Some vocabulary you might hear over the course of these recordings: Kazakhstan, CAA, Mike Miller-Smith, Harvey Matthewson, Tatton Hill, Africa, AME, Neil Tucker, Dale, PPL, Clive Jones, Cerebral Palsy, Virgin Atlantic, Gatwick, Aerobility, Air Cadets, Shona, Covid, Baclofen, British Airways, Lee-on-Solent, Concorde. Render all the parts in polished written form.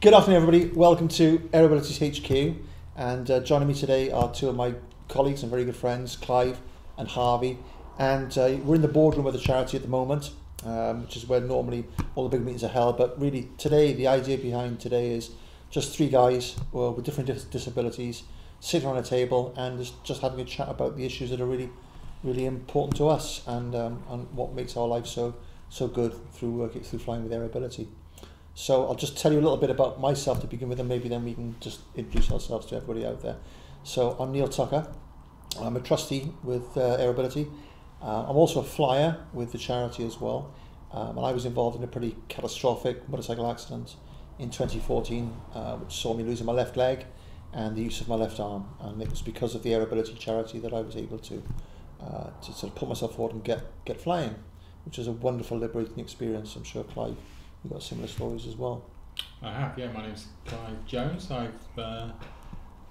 Good afternoon, everybody. Welcome to Aerobility's HQ. And joining me today are two of my colleagues and very good friends, Clive and Harvey. And we're in the boardroom of the charity at the moment, which is where normally all the big meetings are held. But really, today, the idea behind today is just three guys with different disabilities sitting on a table and just having a chat about the issues that are really, really important to us and what makes our life so good through flying with Aerobility. So I'll just tell you a little bit about myself to begin with, and maybe then we can just introduce ourselves to everybody out there. So I'm Neil Tucker. I'm a trustee with Aerobility. I'm also a flyer with the charity as well. And I was involved in a pretty catastrophic motorcycle accident in 2014, which saw me losing my left leg and the use of my left arm. And it was because of the Aerobility charity that I was able to sort of put myself forward and get flying, which was a wonderful, liberating experience. I'm sure Clive, you've got similar stories as well. I have, yeah. My name's Clive Jones. I've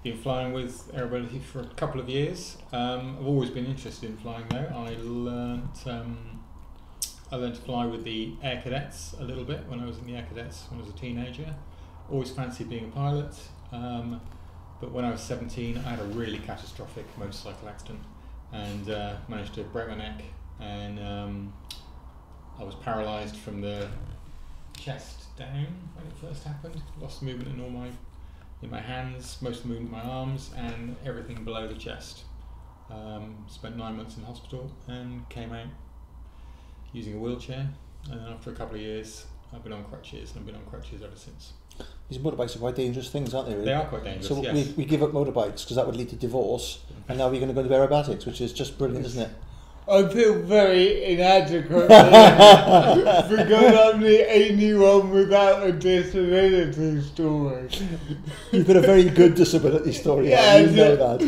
been flying with Aerobility for a couple of years. I've always been interested in flying though. I learned to fly with the Air Cadets a little bit when I was in the Air Cadets when I was a teenager. Always fancied being a pilot, but when I was 17 I had a really catastrophic motorcycle accident and managed to break my neck, and I was paralysed from the chest down when it first happened. Lost movement in all my hands, most of the movement in my arms, and everything below the chest. Spent 9 months in hospital and came out using a wheelchair. And then after a couple of years, I've been on crutches, and I've been on crutches ever since. These motorbikes are quite dangerous things, aren't they? Really? They are quite dangerous. So yes, we give up motorbikes because that would lead to divorce, and now we're going to go to aerobatics, which is just brilliant, isn't it? I feel very inadequate because I'm the only one without a disability story. You've got a very good disability story, yeah, you know that.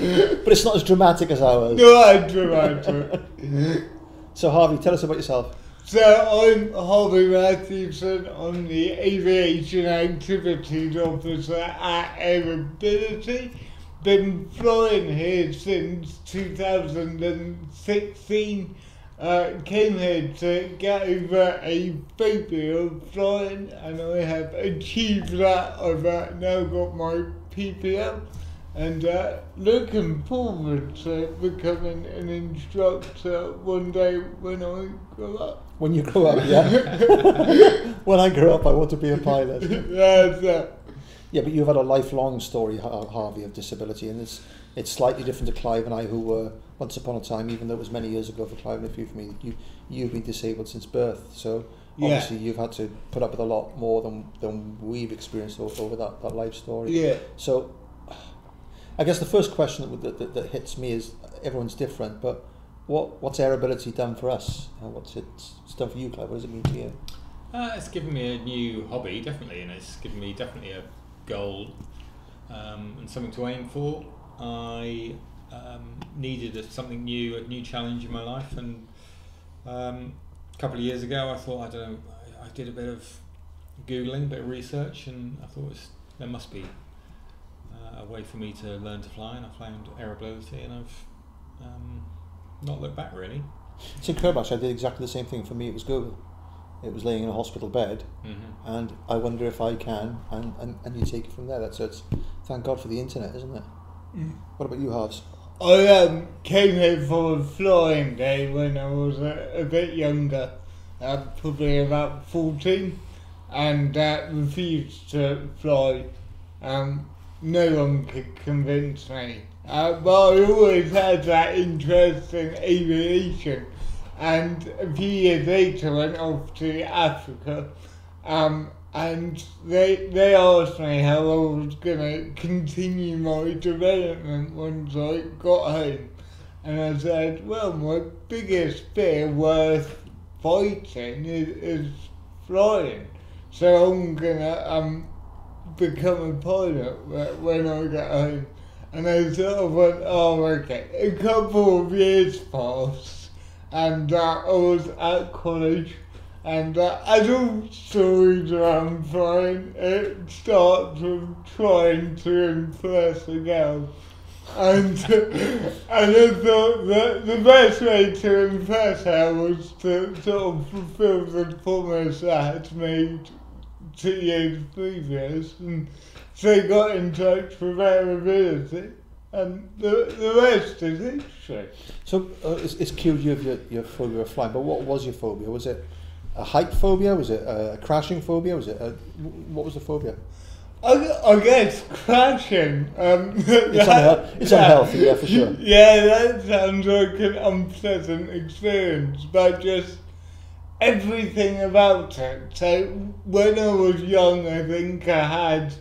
But it's not as dramatic as ours. No, I'm dramatic. So Harvey, tell us about yourself. So I'm Harvey Matthewson. I'm the Aviation Activities Officer at Aerobility. Been flying here since 2016, came here to get over a phobia of flying, and I have achieved that. I've now got my PPL, and looking forward to becoming an instructor one day when I grow up. When you grow up, yeah. When I grow up I want to be a pilot. That's it. Yeah, but you've had a lifelong story, Harvey, of disability, and it's slightly different to Clive and I, who were once upon a time, even though it was many years ago for Clive and a few for me. You've been disabled since birth, so obviously you've had to put up with a lot more than we've experienced over that life story. Yeah. So, I guess the first question that hits me is, everyone's different, but what's Aerobility done for us? What's it's done for you, Clive? What does it mean to you? It's given me a new hobby, definitely, and it's given me definitely a goal and something to aim for. I needed something new, a new challenge in my life, and a couple of years ago I thought, I don't know, I did a bit of Googling, a bit of research, and I thought there must be a way for me to learn to fly, and I found Aerobility, and I've not looked back really. So Kerbash, I did exactly the same thing. For me it was Google. It was laying in a hospital bed, and I wonder if I can, and you take it from there. That's it. Thank God for the internet, isn't it? Mm. What about you, Harves? I came here for a flying day when I was a bit younger, probably about 14, and refused to fly. No one could convince me, but I always had that interest in aviation. And a few years later I went off to Africa, and they asked me how I was going to continue my development once I got home. And I said, well, my biggest fear worth fighting is flying. So I'm going to become a pilot when I get home. And I sort of went, oh, okay. A couple of years passed. And I was at college, and as all stories around flying, it starts with trying to impress a girl. And, and I thought that the best way to impress her was to sort of fulfil the promise I had made 2 years previous, and they got in touch with Aerobility, and the rest is history. So it's cured you of your phobia of flying, but what was your phobia? Was it a height phobia? Was it a crashing phobia? Was it a, what was the phobia? I guess crashing. It's unhealthy, yeah, for sure. Yeah, that sounds like an unpleasant experience, but just everything about it. So when I was young, I think I had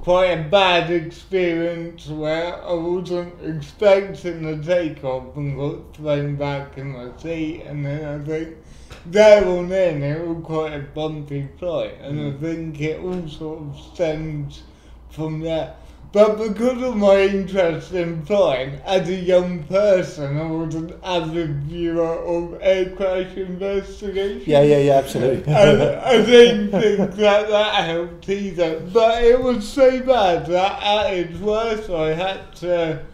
quite a bad experience where I wasn't expecting the takeoff and got thrown back in my seat, and then I think there and then it was quite a bumpy flight, and I think it all sort of stems from that. But because of my interest in flying, as a young person, I was an avid viewer of air crash investigation. Yeah, absolutely. And I didn't think that helped either. But it was so bad that at its worst I had to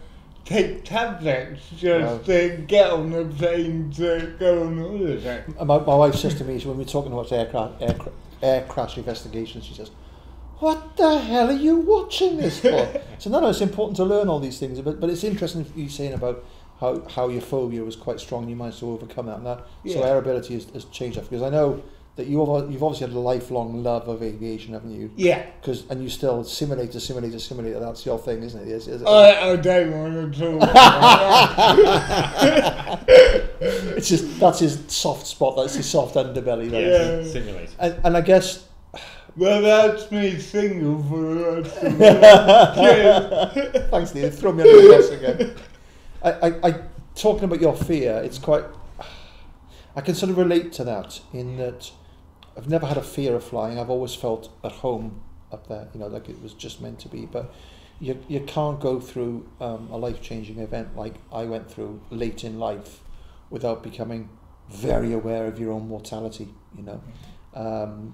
take tablets just to get on the plane to go on holiday. My wife says to me, when we're talking about air crash investigations, she says, "What the hell are you watching this for?" So no, it's important to learn all these things, but it's interesting you saying about how your phobia was quite strong and you managed to overcome that. And that yeah. So Aerobility has changed that, because I know that you've obviously had a lifelong love of aviation, haven't you? Yeah. And you still simulate. That's your thing, isn't it? Is it? I don't want to talk about it. It's just, that's his soft spot. That's his soft underbelly. Yeah. Simulate. And I guess. Well, that's me single for the rest of the world. Thanks, Neil. Throw me under the bus again. I talking about your fear, it's quite. I can sort of relate to that in that I've never had a fear of flying. I've always felt at home up there, you know, like it was just meant to be. But you can't go through a life-changing event like I went through late in life without becoming very aware of your own mortality, you know.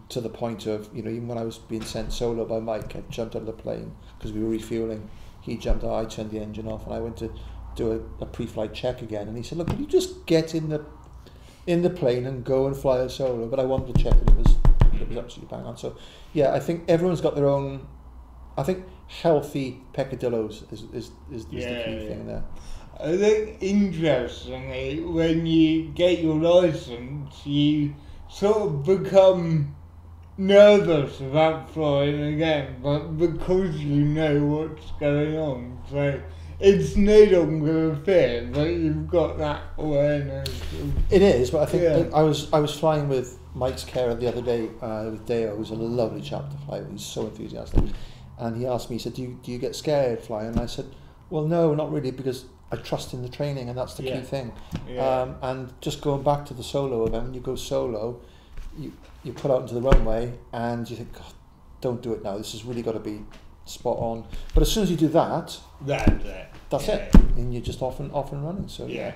To the point of, you know, even when I was being sent solo by Mike, I jumped out of the plane because we were refueling. He jumped out, I turned the engine off, and I went to do a pre-flight check again. And he said, "Look, can you just get in the plane and go and fly a solo?" But I wanted to check that it was absolutely bang on. So yeah, I think everyone's got their own. I think healthy peccadillos is the key thing there. I think interestingly, when you get your license, you sort of become nervous about flying again, but because you know what's going on, so it's no longer a fear, but you've got that awareness. It is, but I think I was flying with Mike's carer the other day with Dale, who's a lovely chap to fly with. He's so enthusiastic, and he asked me, he said, "Do you get scared flying?" And I said, "Well, no, not really, because I trust in the training, and that's the key thing." Yeah. And just going back to the solo event, when you go solo, you put out into the runway, and you think, "God, don't do it now. This has really got to be spot on." But as soon as you do that, that's it, and you're just off and running. So yeah,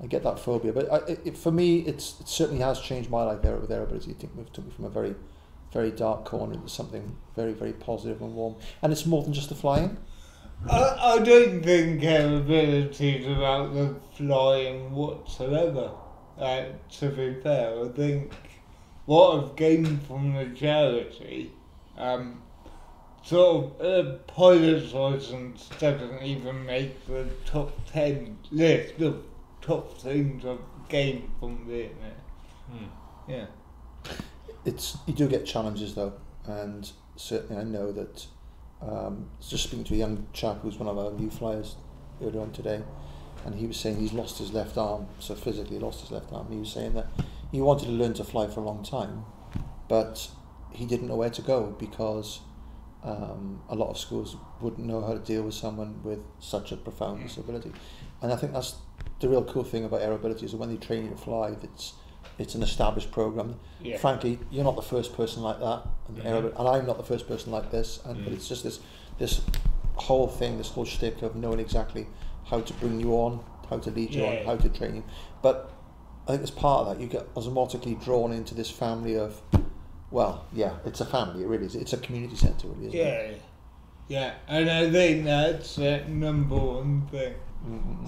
I get that phobia. But for me, it certainly has changed my life there with Aerobility. It took me from a very, very dark corner into something very, very positive and warm. And it's more than just the flying. I don't think Aerobility is about the flying whatsoever, to be fair. I think what I've gained from the charity, sort of a pilot's license doesn't even make the top 10 list of top things I've gained from being there. Yeah. You do get challenges though, and certainly I know that. Just speaking to a young chap who's one of our new flyers earlier on today, and he was saying he's lost his left arm, so physically lost his left arm. He was saying that he wanted to learn to fly for a long time, but he didn't know where to go because a lot of schools wouldn't know how to deal with someone with such a profound disability. And I think that's the real cool thing about Aerobility, is that when they train you to fly, it's an established program. Yeah. Frankly, you're not the first person like that, and I'm not the first person like this. But it's just this whole thing, this whole shtick of knowing exactly how to bring you on, how to lead you on, how to train you. But I think as part of that, you get automatically drawn into this family of, it's a family. It really is. It's a community centre, really, isn't it? Yeah, and I think that's number one thing.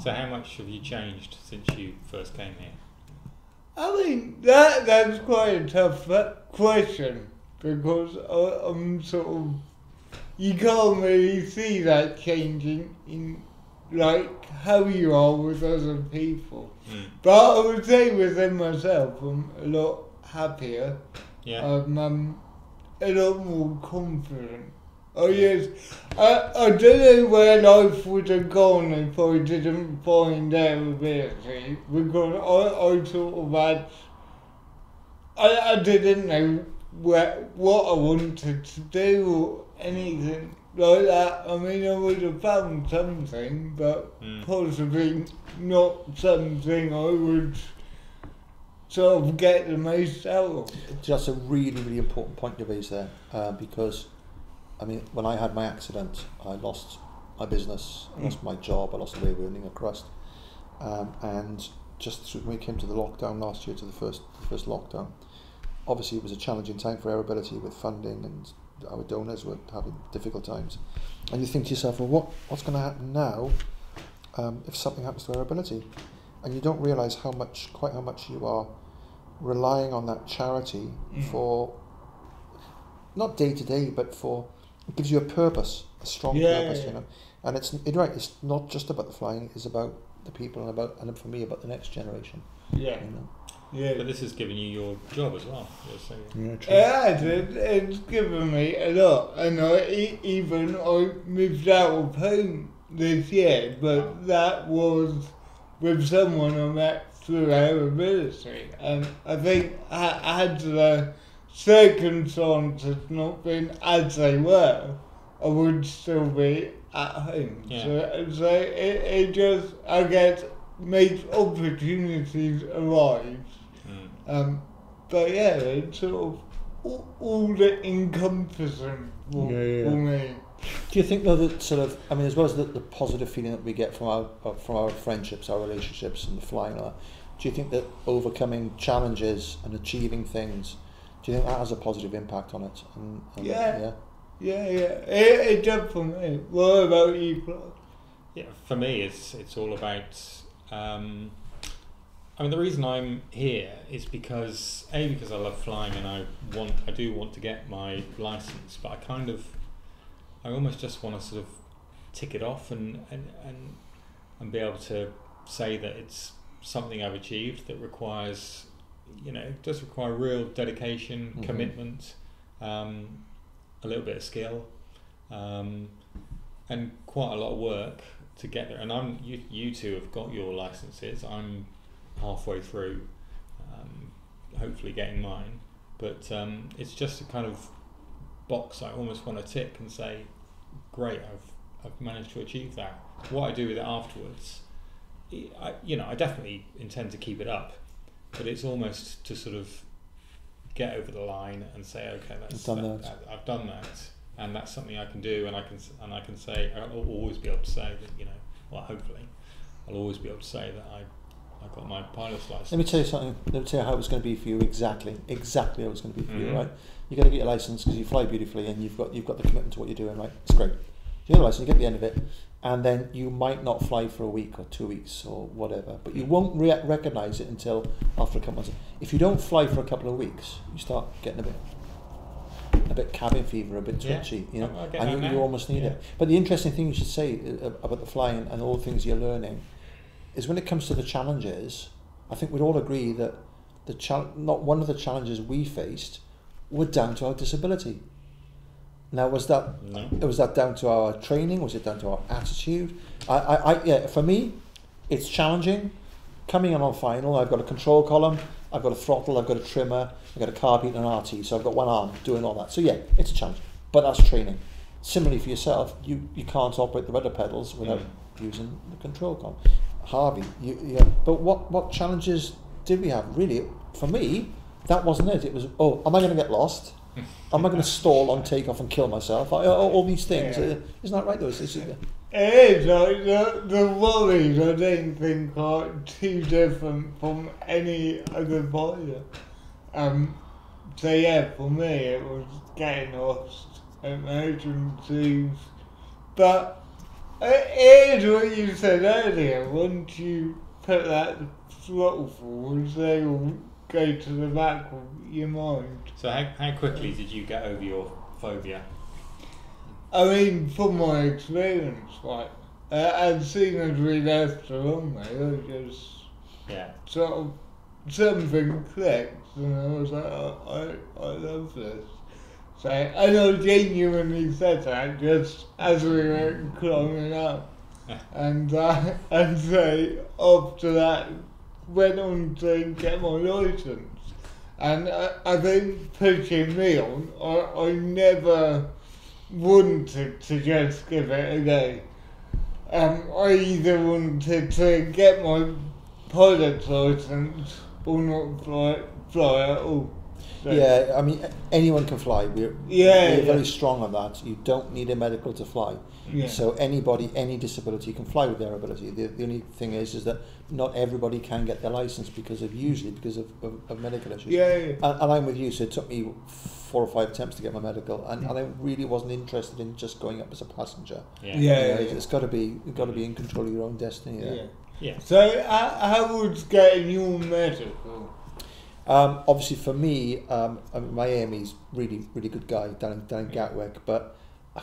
So, how much have you changed since you first came here? I mean, that's quite a tough question. because I'm sort of, you can't really see that changing in like how you are with other people. Mm. But I would say within myself, I'm a lot happier. Yeah. I'm a lot more confident. Oh yes, I don't know where life would have gone if I didn't find Aerobility, because I sort of had, I didn't know what I wanted to do or anything like that. I mean, I would have found something, but possibly not something I would sort of get the most out of. That's a really, really important point you've raised there, because, I mean, when I had my accident, I lost my business, I lost my job, I lost the way of earning a crust, and just when we came to the lockdown last year, to the first lockdown, obviously it was a challenging time for Aerobility with funding, and our donors were having difficult times. And you think to yourself, well, what's going to happen now if something happens to Aerobility? And you don't realise quite how much you are relying on that charity for, not day to day, but for, it gives you a purpose, a strong purpose, you know. And it's not just about the flying, it's about the people and for me about the next generation. Yeah. You know? Yeah. But this has given you your job as well. Yeah, true. It's given me a lot, and I moved out of home this year, but that was with someone I met through Aerobility, and I think I had the circumstances not been as they were, I would still be at home. Yeah. So it just, I guess, makes opportunities arise. Mm. But yeah, it's sort of all the encompassing for me. Do you think though that sort of, I mean, as well as the positive feeling that we get from our friendships, our relationships, and the flying and all that, do you think that overcoming challenges and achieving things, do you think that has a positive impact on it? It does for me. What about you, Clive? Yeah, for me, it's all about. I mean, the reason I'm here is because I love flying and I do want to get my license, but I almost just want to sort of tick it off and be able to say that it's something I've achieved that requires. You know, it does require real dedication, commitment, a little bit of skill, and quite a lot of work to get there. And you two have got your licenses. I'm halfway through, hopefully getting mine. But it's just a kind of box I almost want to tick and say, great, I've managed to achieve that. What I do with it afterwards, I definitely intend to keep it up. But it's almost to sort of get over the line and say, okay, I've done that, and that's something I can do, and I can say, I'll always be able to say that, you know, well, hopefully, I'll always be able to say that I got my pilot's license. Let me tell you something. Let me tell you how it's going to be for you exactly how it's going to be for you, right? You're going to get your license because you fly beautifully, and you've got the commitment to what you're doing, right? It's great. You get the license, you get to the end of it, and then you might not fly for a week or 2 weeks or whatever, but you won't recognise it until after a couple months. If you don't fly for a couple of weeks, you start getting a bit cabin fever, a bit twitchy, you know, and you almost need it. But the interesting thing you should say about the flying and all the things you're learning is when it comes to the challenges, I think we'd all agree that not one of the challenges we faced were down to our disability. Now, was that down to our training? Was it down to our attitude? For me, it's challenging. Coming in on final, I've got a control column, I've got a throttle, I've got a trimmer, I've got a carbeat and an RT, so I've got one arm doing all that. So yeah, it's a challenge, but that's training. Similarly for yourself, you can't operate the rudder pedals without using the control column. Harvey, but what challenges did we have? Really, for me, that wasn't it. It was, oh, am I going to get lost? Am I going to stall on takeoff and kill myself? All these things. Yeah. Isn't that right, though? It is. Like, the worries, I don't think, are too different from any other pilot. So, yeah, for me, it was getting lost at emergencies. But it is what you said earlier. Once you put that throttle forward, they all go to the back of your mind. So how quickly did you get over your phobia? I mean, from my experience, like, as soon as we left the runway, I just sort of, something clicked, and I was like, oh, I love this. So, and I genuinely said that just as we were climbing up. And so after that, went on to get my licence. And I think pushing me on, I never wanted to just give it a go. I either wanted to get my pilot's licence or not fly at all. So. Yeah, I mean, anyone can fly. We're very strong on that. You don't need a medical to fly. Yeah. So anybody, any disability can fly with their ability. The only thing is that not everybody can get their license because of medical issues. Yeah, yeah. And I'm with you, so it took me 4 or 5 attempts to get my medical, and I really wasn't interested in just going up as a passenger. Yeah, yeah. It's got to be in control of your own destiny. Yeah. Yeah. So how would you get a new medical? Obviously, for me, my AME's really, really good guy down in Gatwick. But I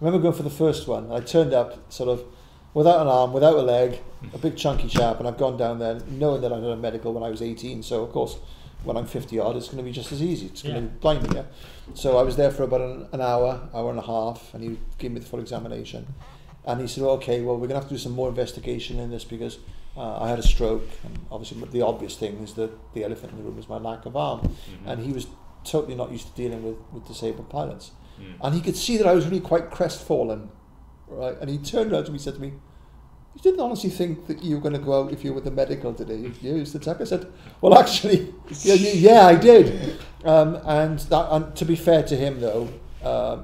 remember going for the first one. And I turned up sort of without an arm, without a leg, a big chunky chap, and I've gone down there knowing that I had a medical when I was 18. So of course, when I'm 50-odd, it's going to be just as easy. It's going to blind me. Yeah? So I was there for about an hour and a half, and he gave me the full examination. And he said, well, okay, well, we're going to have to do some more investigation in this because I had a stroke, and obviously the obvious thing is that the elephant in the room was my lack of arm, and he was totally not used to dealing with disabled pilots, and he could see that I was really quite crestfallen, right? And he turned around to me and said to me, you didn't honestly think that you were going to go out if you were with the medical today, you Mr. Tucker? I said, well, actually, yeah, I did. And to be fair to him, though,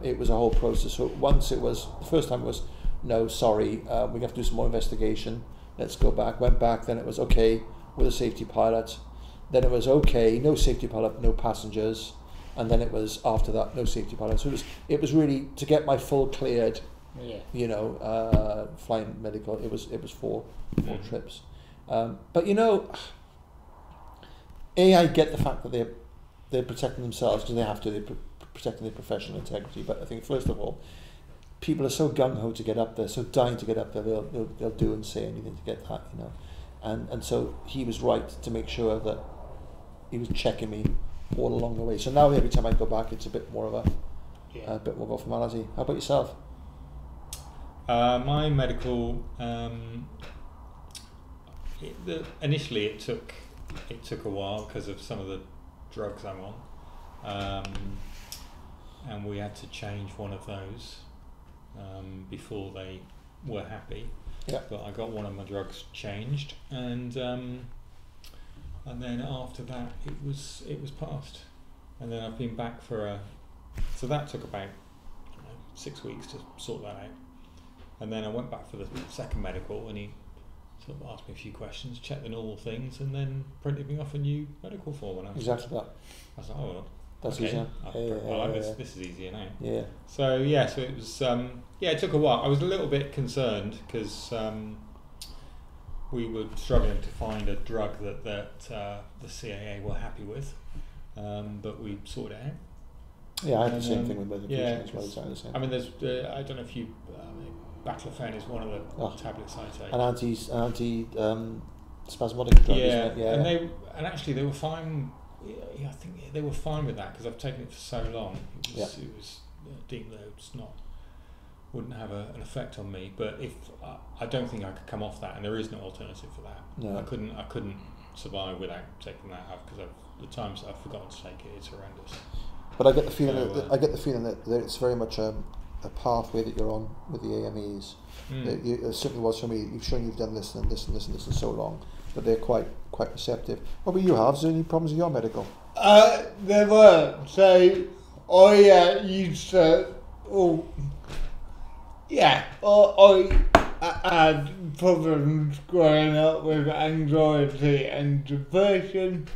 it was a whole process. So the first time it was, no, sorry, we have to do some more investigation. Let's go back. Went back, then it was okay with a safety pilot. Then it was okay, no safety pilot, no passengers. And then it was after that, no safety pilot. So it was really to get my full cleared, flying medical. It was four trips. But I get the fact that they're protecting themselves because they have to. They're protecting their professional integrity. But I think first of all, people are so gung-ho to get up there, so dying to get up there, they'll do and say anything to get that, And so he was right to make sure that he was checking me all along the way. So now every time I go back, it's a bit more of a bit more of a formality. How about yourself? My medical, initially it took a while because of some of the drugs I'm on, and we had to change one of those. Before they were happy, but I got one of my drugs changed, and then after that it was passed, and then I've been back so that took about 6 weeks to sort that out, and then I went back for the second medical, and he sort of asked me a few questions, checked the normal things, and then printed me off a new medical form, and I was like, oh well. That's okay. Easier. This is easier now. Yeah. So it was. It took a while. I was a little bit concerned because we were struggling to find a drug that the CAA were happy with, but we sorted it out. Yeah, I had the same thing with medication as well. Exactly the same. I mean, there's. I don't know if you. Baclofen is one of the tablets I take. An anti spasmodic drug. Yeah. Isn't it? Yeah. And actually they were fine. Yeah, I think they were fine with that because I've taken it for so long. It was deemed that it's wouldn't have an effect on me. But if I don't think I could come off that, and there is no alternative for that. No. I couldn't survive without taking that out because the times that I've forgotten to take it's horrendous. But I get the feeling that it's very much a pathway that you're on with the AMEs. It certainly was for me. You've shown you've done this and this and this and this for so long. But they're quite receptive. What about you, Harv? Is there any problems with your medical? There were. So I used to... I had problems growing up with anxiety and depression,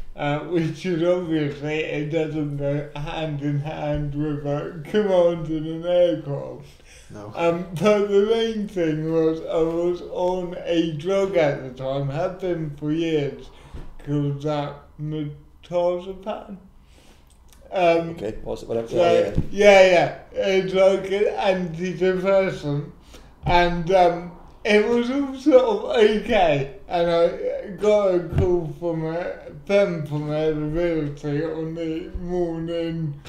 which is obviously it doesn't go hand in hand with commanding an aircraft. No. But the main thing was I was on a drug at the time, had been for years, called Mirtazapam. Okay, whatever. So, yeah, it's like an antidepressant, and it was all sort of okay, and I got a call from them from Aerobility on the morning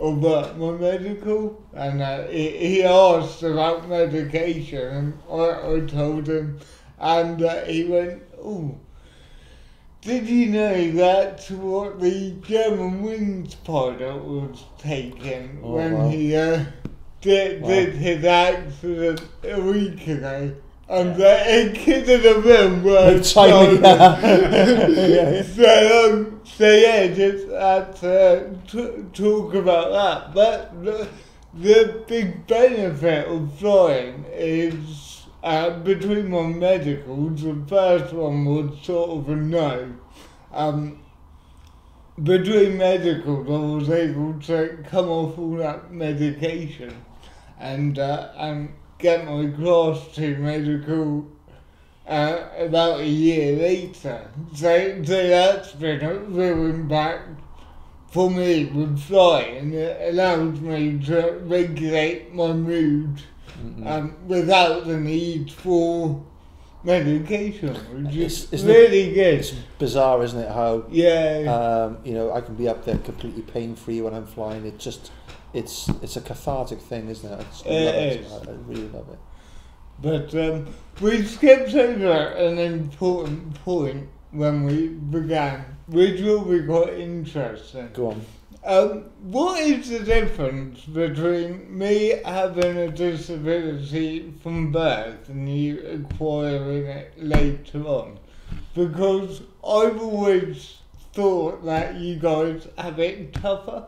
about my medical, and he asked about medication, and I told him, and he went, "Oh, did you know that's what the Germanwings pilot was taking he did his accident a week ago?" And the kids in the room were silent. So talk about that. But the big benefit of flying is, between my medicals, the first one was sort of a no. Between medicals, I was able to come off all that medication and get my class 2 medical about a year later. So that's been a real impact for me with flying. It allows me to regulate my mood without the need for medication, which is really good. It's bizarre, isn't it? How I can be up there completely pain-free when I'm flying. It just it's a cathartic thing, isn't it? I really love it. But we skipped over an important point when we began, which will be quite interesting. Go on. What is the difference between me having a disability from birth and you acquiring it later on? Because I've always thought that you guys have it tougher,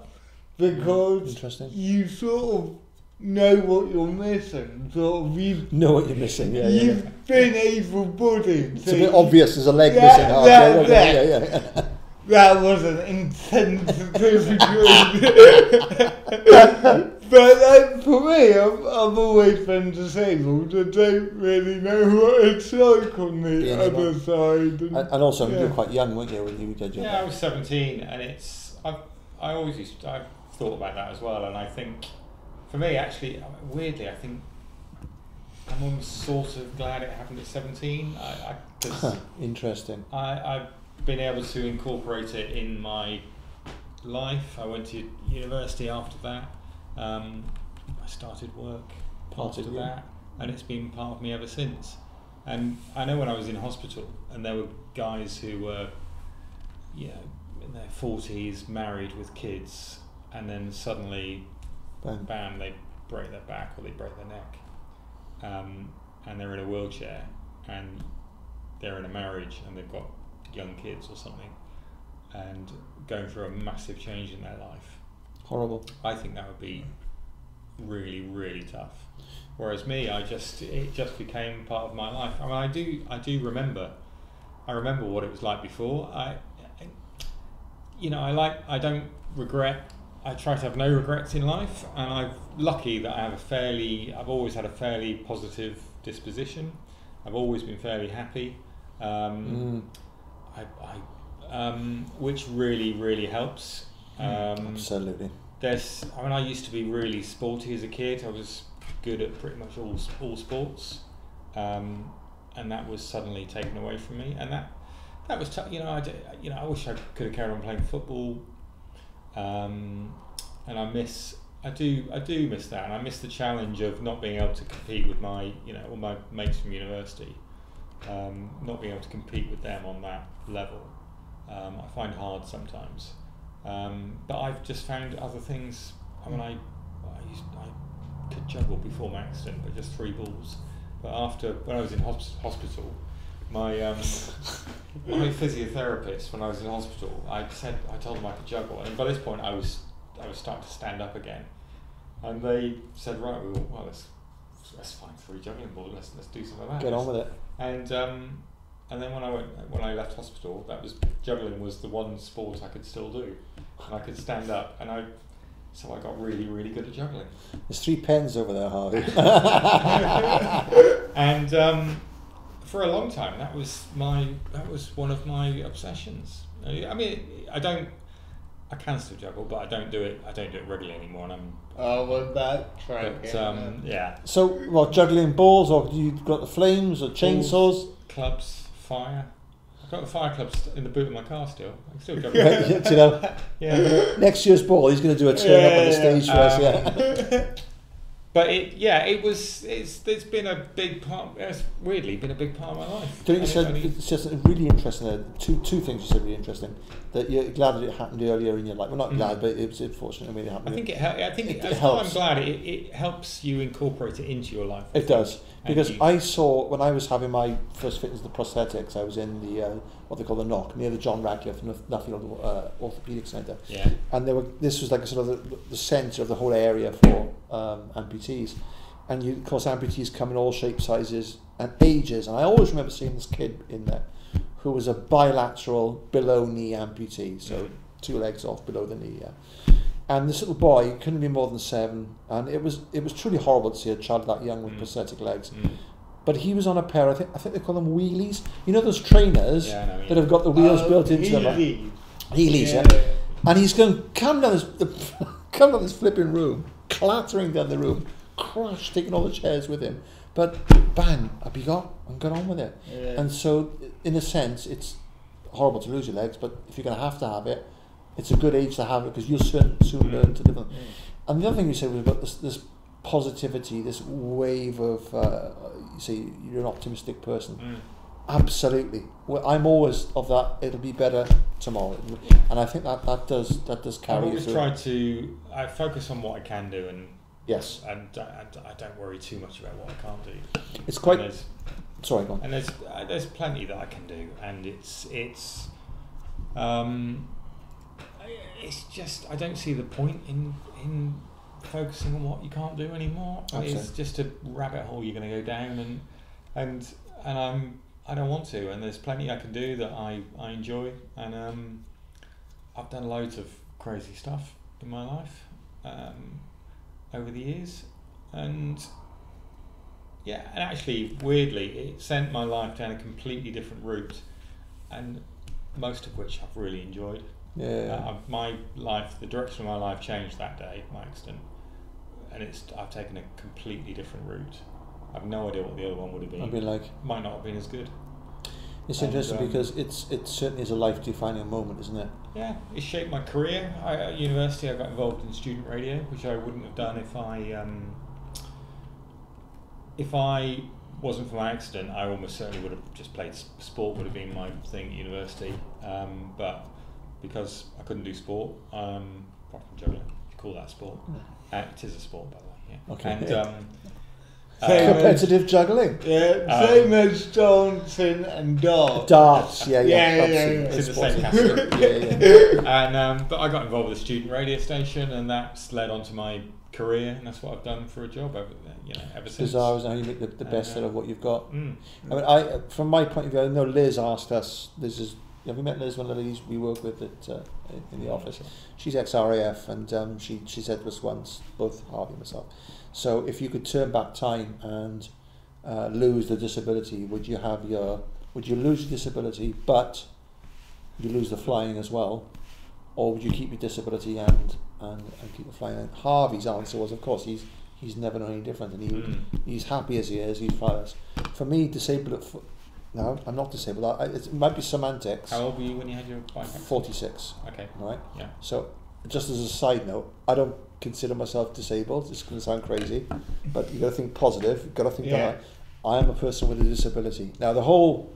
because you sort of know what you're missing, know what you're missing, You've been able-bodied. It's a bit obvious, there's a leg missing. That was an intense situation. But for me, I've always been disabled. I don't really know what it's like on the other side. And also, you were quite young, weren't you, when you did your I was 17, and I've thought about that as well, and I think, for me, actually, weirdly, I think I'm almost sort of glad it happened at 17. Interesting. I've been able to incorporate it in my life. I went to university after that. I started work after that, and it's been part of me ever since. And I know when I was in hospital, and there were guys who were, in their 40s, married with kids, and then suddenly, bam, they break their back or they break their neck, and they're in a wheelchair, and they're in a marriage, and they've got young kids or something, and going through a massive change in their life. Horrible. I think that would be really, really tough. Whereas me, it just became part of my life. I mean, I do remember. I remember what it was like before. I don't regret. I try to have no regrets in life, and I'm lucky that I've always had a fairly positive disposition. I've always been fairly happy, which really, really helps. Absolutely. I used to be really sporty as a kid. I was good at pretty much all sports, and that was suddenly taken away from me, and that was tough. I wish I could have carried on playing football. And I do miss that, and I miss the challenge of not being able to compete with my, all my mates from university, not being able to compete with them on that level. I find hard sometimes, but I've just found other things. I mean, I could juggle before my accident, but just 3 balls. But after, when I was in hospital, my physiotherapist, when I was in hospital, I told them I could juggle, and by this point I was starting to stand up again, and they said, "Right, let's find 3 juggling balls. Let's do some of that. Get on with it." And then when I left hospital, juggling was the one sport I could still do, and I could stand up, so I got really, really good at juggling. There's 3 pens over there, Harvey. And. For a long time, that was one of my obsessions. I mean, I can still juggle, but I don't do it regularly anymore, and I'm. Oh, well, that track. Yeah. So, well, juggling balls, or you've got the flames, or chainsaws, clubs, fire. I've got the fire clubs in the boot of my car still. I can still juggle. Do you know? Yeah. Next year's ball, he's going to do a turn up on the stage for us. Yeah. But it was. It's been a big part. It's weirdly been a big part of my life. You said it's just really interesting. Two things you said really interesting. That you're glad that it happened earlier in your life. Well, not glad, but it's unfortunate. I mean, it happened. I think it helps. I'm glad it helps you incorporate it into your life. It does, because I saw when I was having my first fitness, the prosthetics. I was in the what they call the NOC, near the John Radcliffe Nuffield Orthopaedic Centre. Yeah. And there were. This was like a sort of the centre of the whole area for amputees, and of course amputees come in all shapes, sizes, and ages. And I always remember seeing this kid in there, who was a bilateral below knee amputee, so two legs off below the knee. Yeah. And this little boy couldn't be more than 7, and it was truly horrible to see a child that young with prosthetic legs. Mm. But he was on a pair. I think they call them wheelies. You know those trainers that have got the wheels built into them. Wheelies, yeah. And he's going come down this flipping room, clattering down the room, crash, taking all the chairs with him. But bang, up you got and got on with it. Yeah. And so, in a sense, it's horrible to lose your legs, but if you're going to have it, it's a good age to have it, because you'll soon learn to live with it. Yeah. And the other thing you said was about this positivity, this wave of, you say you're an optimistic person. Mm. Absolutely. Well, I'm always of that. It'll be better tomorrow, and I think that does carry. I've always tried to. I focus on what I can do, and yes, and I don't worry too much about what I can't do. It's quite. Sorry, go on. And there's plenty that I can do, and it's just I don't see the point in focusing on what you can't do anymore. Absolutely. It's just a rabbit hole you're going to go down, and I don't want to, and there's plenty I can do that I enjoy, and I've done loads of crazy stuff in my life over the years, and yeah, and actually weirdly it sent my life down a completely different route, and most of which I've really enjoyed. Yeah, my life, the direction of my life changed that day, my accident, and I've taken a completely different route. I've no idea what the other one would have been. I'd be like, might not have been as good. It's interesting because it certainly is a life-defining moment, isn't it? Yeah, it shaped my career. At university, I got involved in student radio, which I wouldn't have done if I wasn't for my accident. I almost certainly would have just played sport. Would have been my thing at university, but because I couldn't do sport, apart from juggling, you call that sport? It is a sport, by the way. Yeah. Okay. And, competitive juggling. Yeah, same as dancing and darts. Darts, yeah. It's in the same category. yeah. And but I got involved with a student radio station, and that's led on to my career, and that's what I've done for a job ever since. Bizarre is how you make the best out of what you've got. Mm. I mean, from my point of view, I know Liz asked us. Have you met Liz, one of the ladies we work with in the office? She's ex-RAF, and she said to us once, both Harvey and myself, so if you could turn back time and lose the disability, would you lose your disability but you lose the flying as well, or would you keep your disability and keep the flying? And Harvey's answer was, of course, he's never known any different, and he's happy as he is. He flies. For me, disabled. No, I'm not disabled. It might be semantics. How old were you when you had your bike accident? 46. Okay. Right? Yeah. So, just as a side note, I don't consider myself disabled. It's going to sound crazy, but you've got to think positive. You've got to think that I am a person with a disability. Now, the whole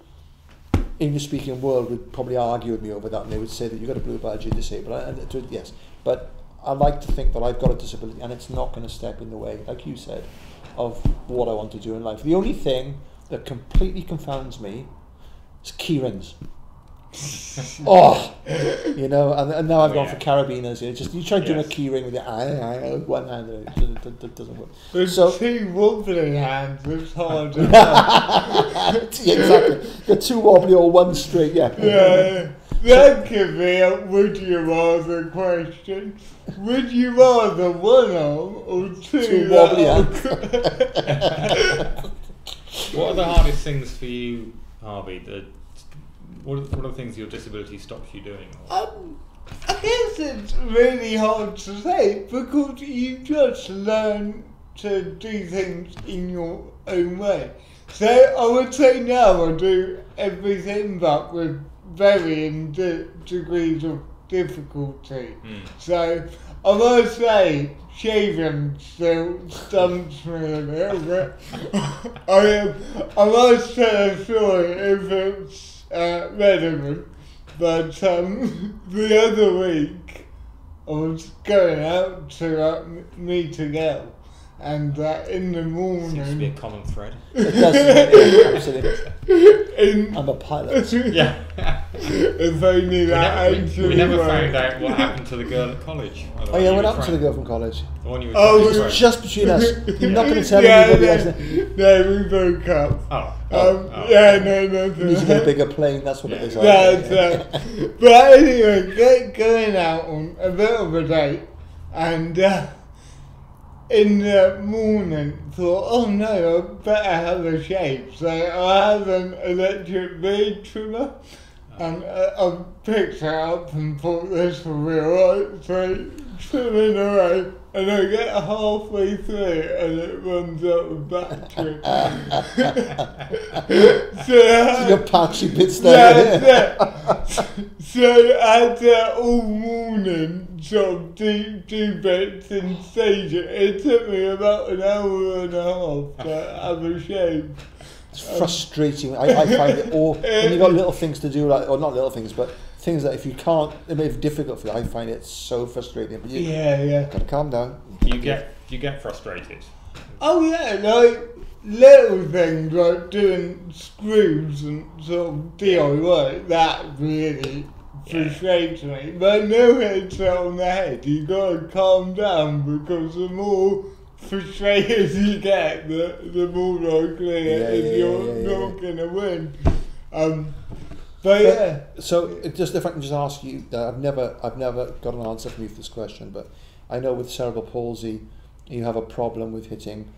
English-speaking world would probably argue with me over that, and they would say that you've got a blue badge, you're disabled. And yes. But I like to think that I've got a disability, and it's not going to step in the way, like you said, of what I want to do in life. The only thing that completely confounds me is keyrings. And now I've gone for carabiners. You try doing a keyring with your one hand, it doesn't work. Two wobbly hands, it's hard. Exactly. You're two wobbly or one straight. Yeah. That could be a would you rather question. Would you rather one arm or two wobbly hands? What are the hardest things for you, Harvey? What are the things your disability stops you doing? I guess it's really hard to say because you just learn to do things in your own way. So I would say now I do everything but with varying degrees of difficulty. Mm. So I must say shaving still stumps me a little bit. I must tell a story if it's relevant, but the other week I was going out to meet a girl. And in the morning... Seems to be a common thread. It does, absolutely. I'm a pilot. Yeah. If only that actually we never found out what happened to the girl at college. Oh yeah, what happened to the girl from college? The one you were just between us. You're not going to tell anybody else. No, we broke up. Oh. Yeah, no. You need to get a bigger plane, that's what it is. But anyway, going out on a bit of a date and... in the morning, thought, oh no, I better have a shave. So I have an electric beard trimmer, and I picked it up and thought this will be alright. So trimming away, and I get halfway through and it runs out of battery. So your patchy bits there. So I had all morning. Job, do bits and stage it. It took me about an hour and a half to have a shave. It's frustrating. I find it all. When you've got little things to do, like, or not little things, but things that if you can't, it may be difficult for you. I find it so frustrating. But you, gotta calm down. Do you get frustrated? Oh yeah, like little things like doing screws and sort of DIY. That really. Frustrates me, but no headset on the head. You gotta calm down because the more frustrated you get, the more likely you're not gonna win. So just if I can just ask you, I've never got an answer from you for this question, but I know with cerebral palsy, you have a problem with hitting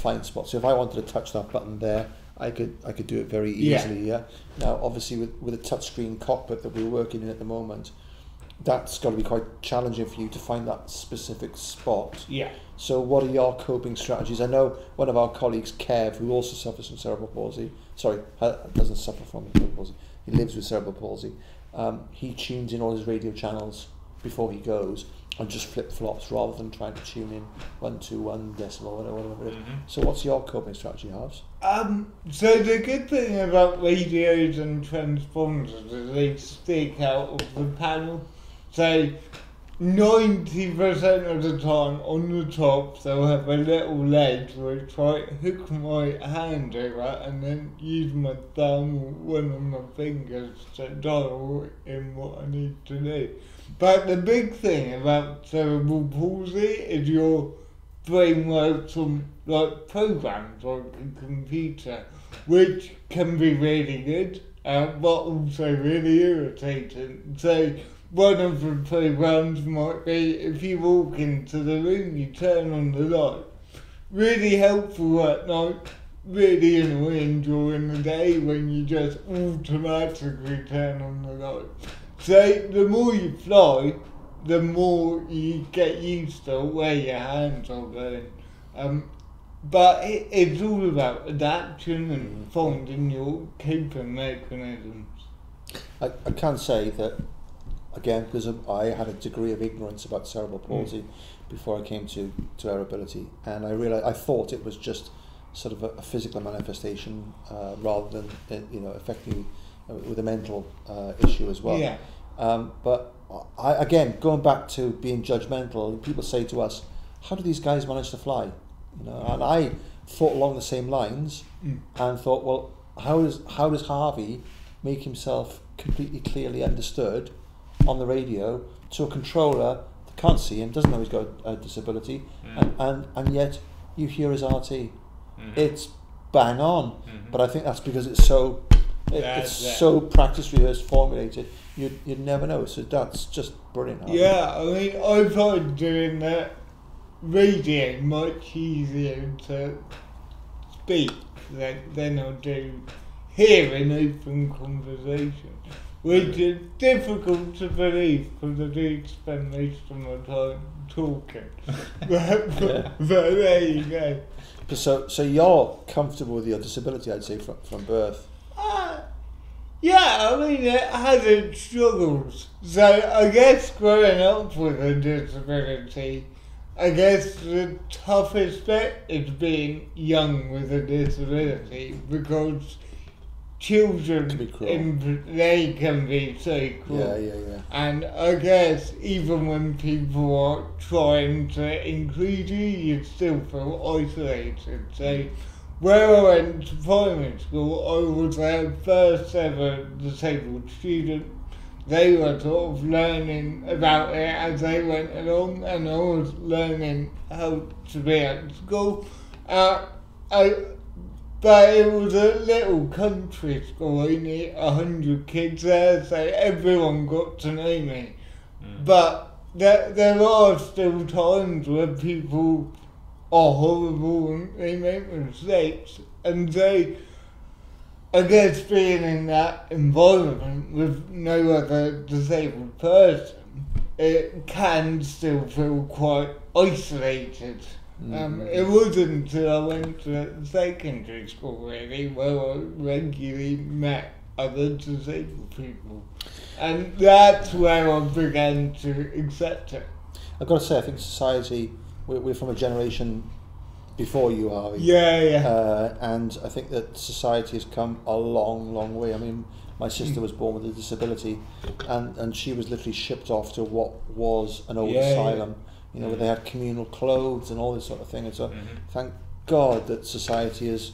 blind spots. So if I wanted to touch that button there. I could do it very easily, Now, obviously, with a touchscreen cockpit that we're working in at the moment, that's got to be quite challenging for you to find that specific spot. Yeah. So what are your coping strategies? I know one of our colleagues, Kev, who also suffers from cerebral palsy, sorry, doesn't suffer from cerebral palsy, he lives with cerebral palsy, he tunes in all his radio channels before he goes and just flip-flops rather than trying to tune in 1, 2, 1 decimal, whatever it is. So what's your coping strategy, Harves? So the good thing about radios and transponders is they stick out of the panel. So 90% of the time on the top they'll have a little ledge where I try to hook my hand over and then use my thumb or one of my fingers to dial in what I need to do. But the big thing about cerebral palsy is your brain works on like programs on a computer, which can be really good, but also really irritating. So one of the programs might be if you walk into the room, you turn on the light. Really helpful at night, really annoying during the day when you just automatically turn on the light. So the more you fly, the more you get used to where your hands are going. But it's all about adapting and finding your coping mechanisms. I can say that, again, because I had a degree of ignorance about cerebral palsy before I came to Aerobility, and I realized, I thought it was just sort of a physical manifestation rather than affecting with a mental issue as well. Yeah. But I, again, going back to being judgmental, people say to us, "How do these guys manage to fly?" And I thought along the same lines, and thought, "Well, how does Harvey make himself completely clearly understood on the radio to a controller that can't see him, doesn't know he's got a disability, and yet you hear his RT? It's bang on." But I think that's because it's so. So practice rehearsed, formulated. You'd never know. So that's just brilliant. Yeah, I mean, I find doing that radio much easier to speak than I do here in open conversation, which is difficult to believe because I do spend most of my time talking. but there you go. So you're comfortable with your disability, I'd say, from birth? Yeah, I mean, it has its struggles. So I guess growing up with a disability, I guess the toughest bit is being young with a disability, because children can be cruel. They can be so cruel. Yeah. And I guess even when people are trying to include you, you still feel isolated. So where I went to primary school, I was their first ever disabled student. They were sort of learning about it as they went along, and I was learning how to be at school. But it was a little country school, only 100 kids there, so everyone got to know me. Mm. But there are still times where people are horrible and they make mistakes, and they, I guess being in that environment with no other disabled person, it can still feel quite isolated. Mm. It wasn't until I went to secondary school really where I regularly met other disabled people, and that's where I began to accept it. I've got to say, I think society, we're from a generation before you, Harvey. Yeah. And I think that society has come a long, long way. I mean, my sister was born with a disability, and she was literally shipped off to what was an old asylum, you know, where they had communal clothes and all this sort of thing. And so thank God that society has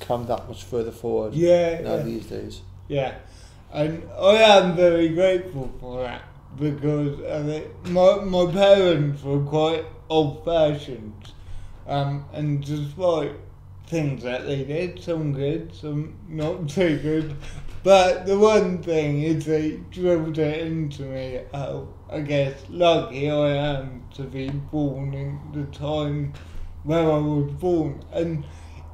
come that much further forward these days. Yeah, and I am very grateful for that, because I think my parents were quite old-fashioned. And despite things that they did, some good, some not so good, but the one thing is they drilled it into me how, I guess, lucky I am to be born in the time where I was born. And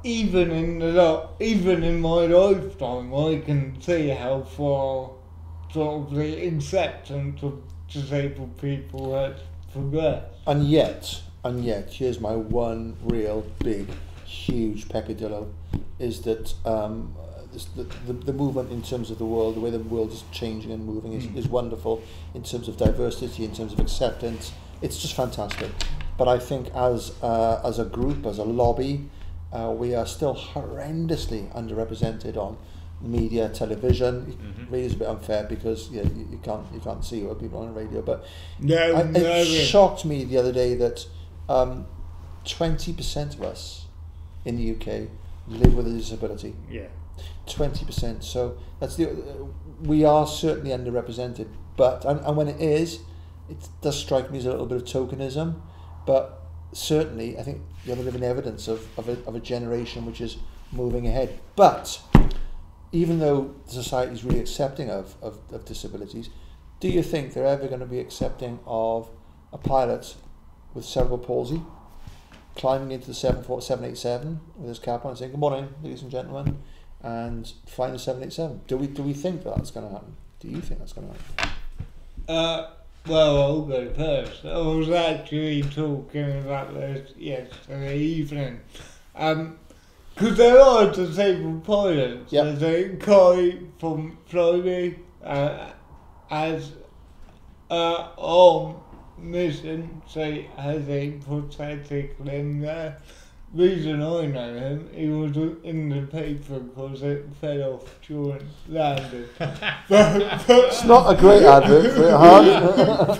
even in my lifetime, I can see how far sort of the acceptance of disabled people has progressed. And yet, here's my one real big, huge peccadillo, is that the movement in terms of the world, the way the world is changing and moving is wonderful in terms of diversity, in terms of acceptance. It's just fantastic. But I think as a group, as a lobby, we are still horrendously underrepresented on media, television. Radio's a bit unfair because you can't see what people are on radio. But it shocked me the other day that 20% of us in the UK live with a disability. Yeah. 20%. So that's we are certainly underrepresented. But and when it is, it does strike me as a little bit of tokenism. But certainly, I think you have a living evidence of a generation which is moving ahead. But even though society is really accepting of disabilities, do you think they're ever going to be accepting of a pilot with cerebral palsy climbing into the 787 with his cap on and saying, "Good morning, ladies and gentlemen," and flying the 787? Do we think that's going to happen? Do you think that's going to happen? Well, I'll go first. I was actually talking about this yesterday evening. Because there are disabled pilots. Yep. There's a guy from Florida has arm missing, so he has a prosthetic limb there. Reason I know him, he was in the paper because it fell off during landing. but it's not a great advert for it, huh?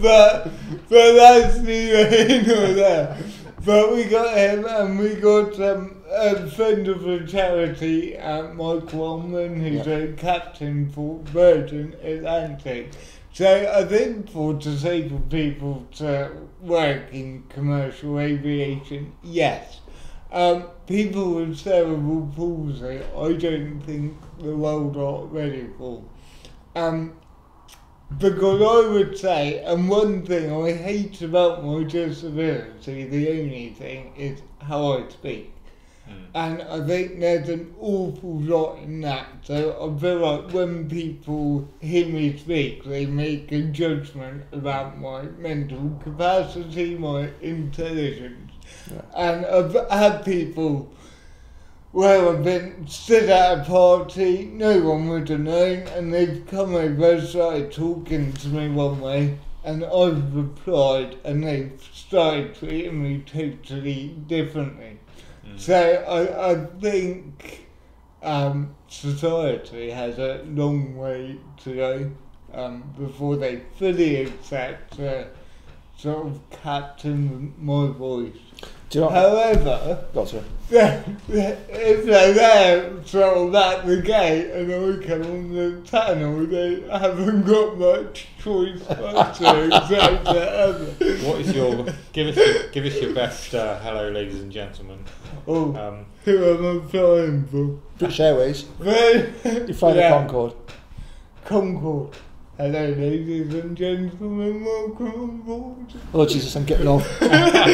but that's neither here nor there. But we got him, and we got a friend of the charity, Mike Wellman, who's a captain for Virgin Atlantic. So I think for disabled people to work in commercial aviation, yes. People with cerebral palsy, I don't think the world are ready for. Because I would say, and one thing I hate about my disability, the only thing, is how I speak. And I think there's an awful lot in that. So I feel like when people hear me speak, they make a judgment about my mental capacity, my intelligence. Yeah. And I've had people where I've been stood at a party, no one would have known, and they've come over, started talking to me one way, and I've replied, and they've started treating me totally differently. So I think society has a long way to go before they fully accept sort of captain my voice. However, if they're there sort of at the gate and I come on the tunnel, they haven't got much choice but to accept that ever. What is your give us your best hello, ladies and gentlemen? Oh, who am I flying for? British Airways. You fly the Concorde. Concorde. Hello, ladies and gentlemen, welcome aboard. Oh, Jesus, I'm getting off. Do you know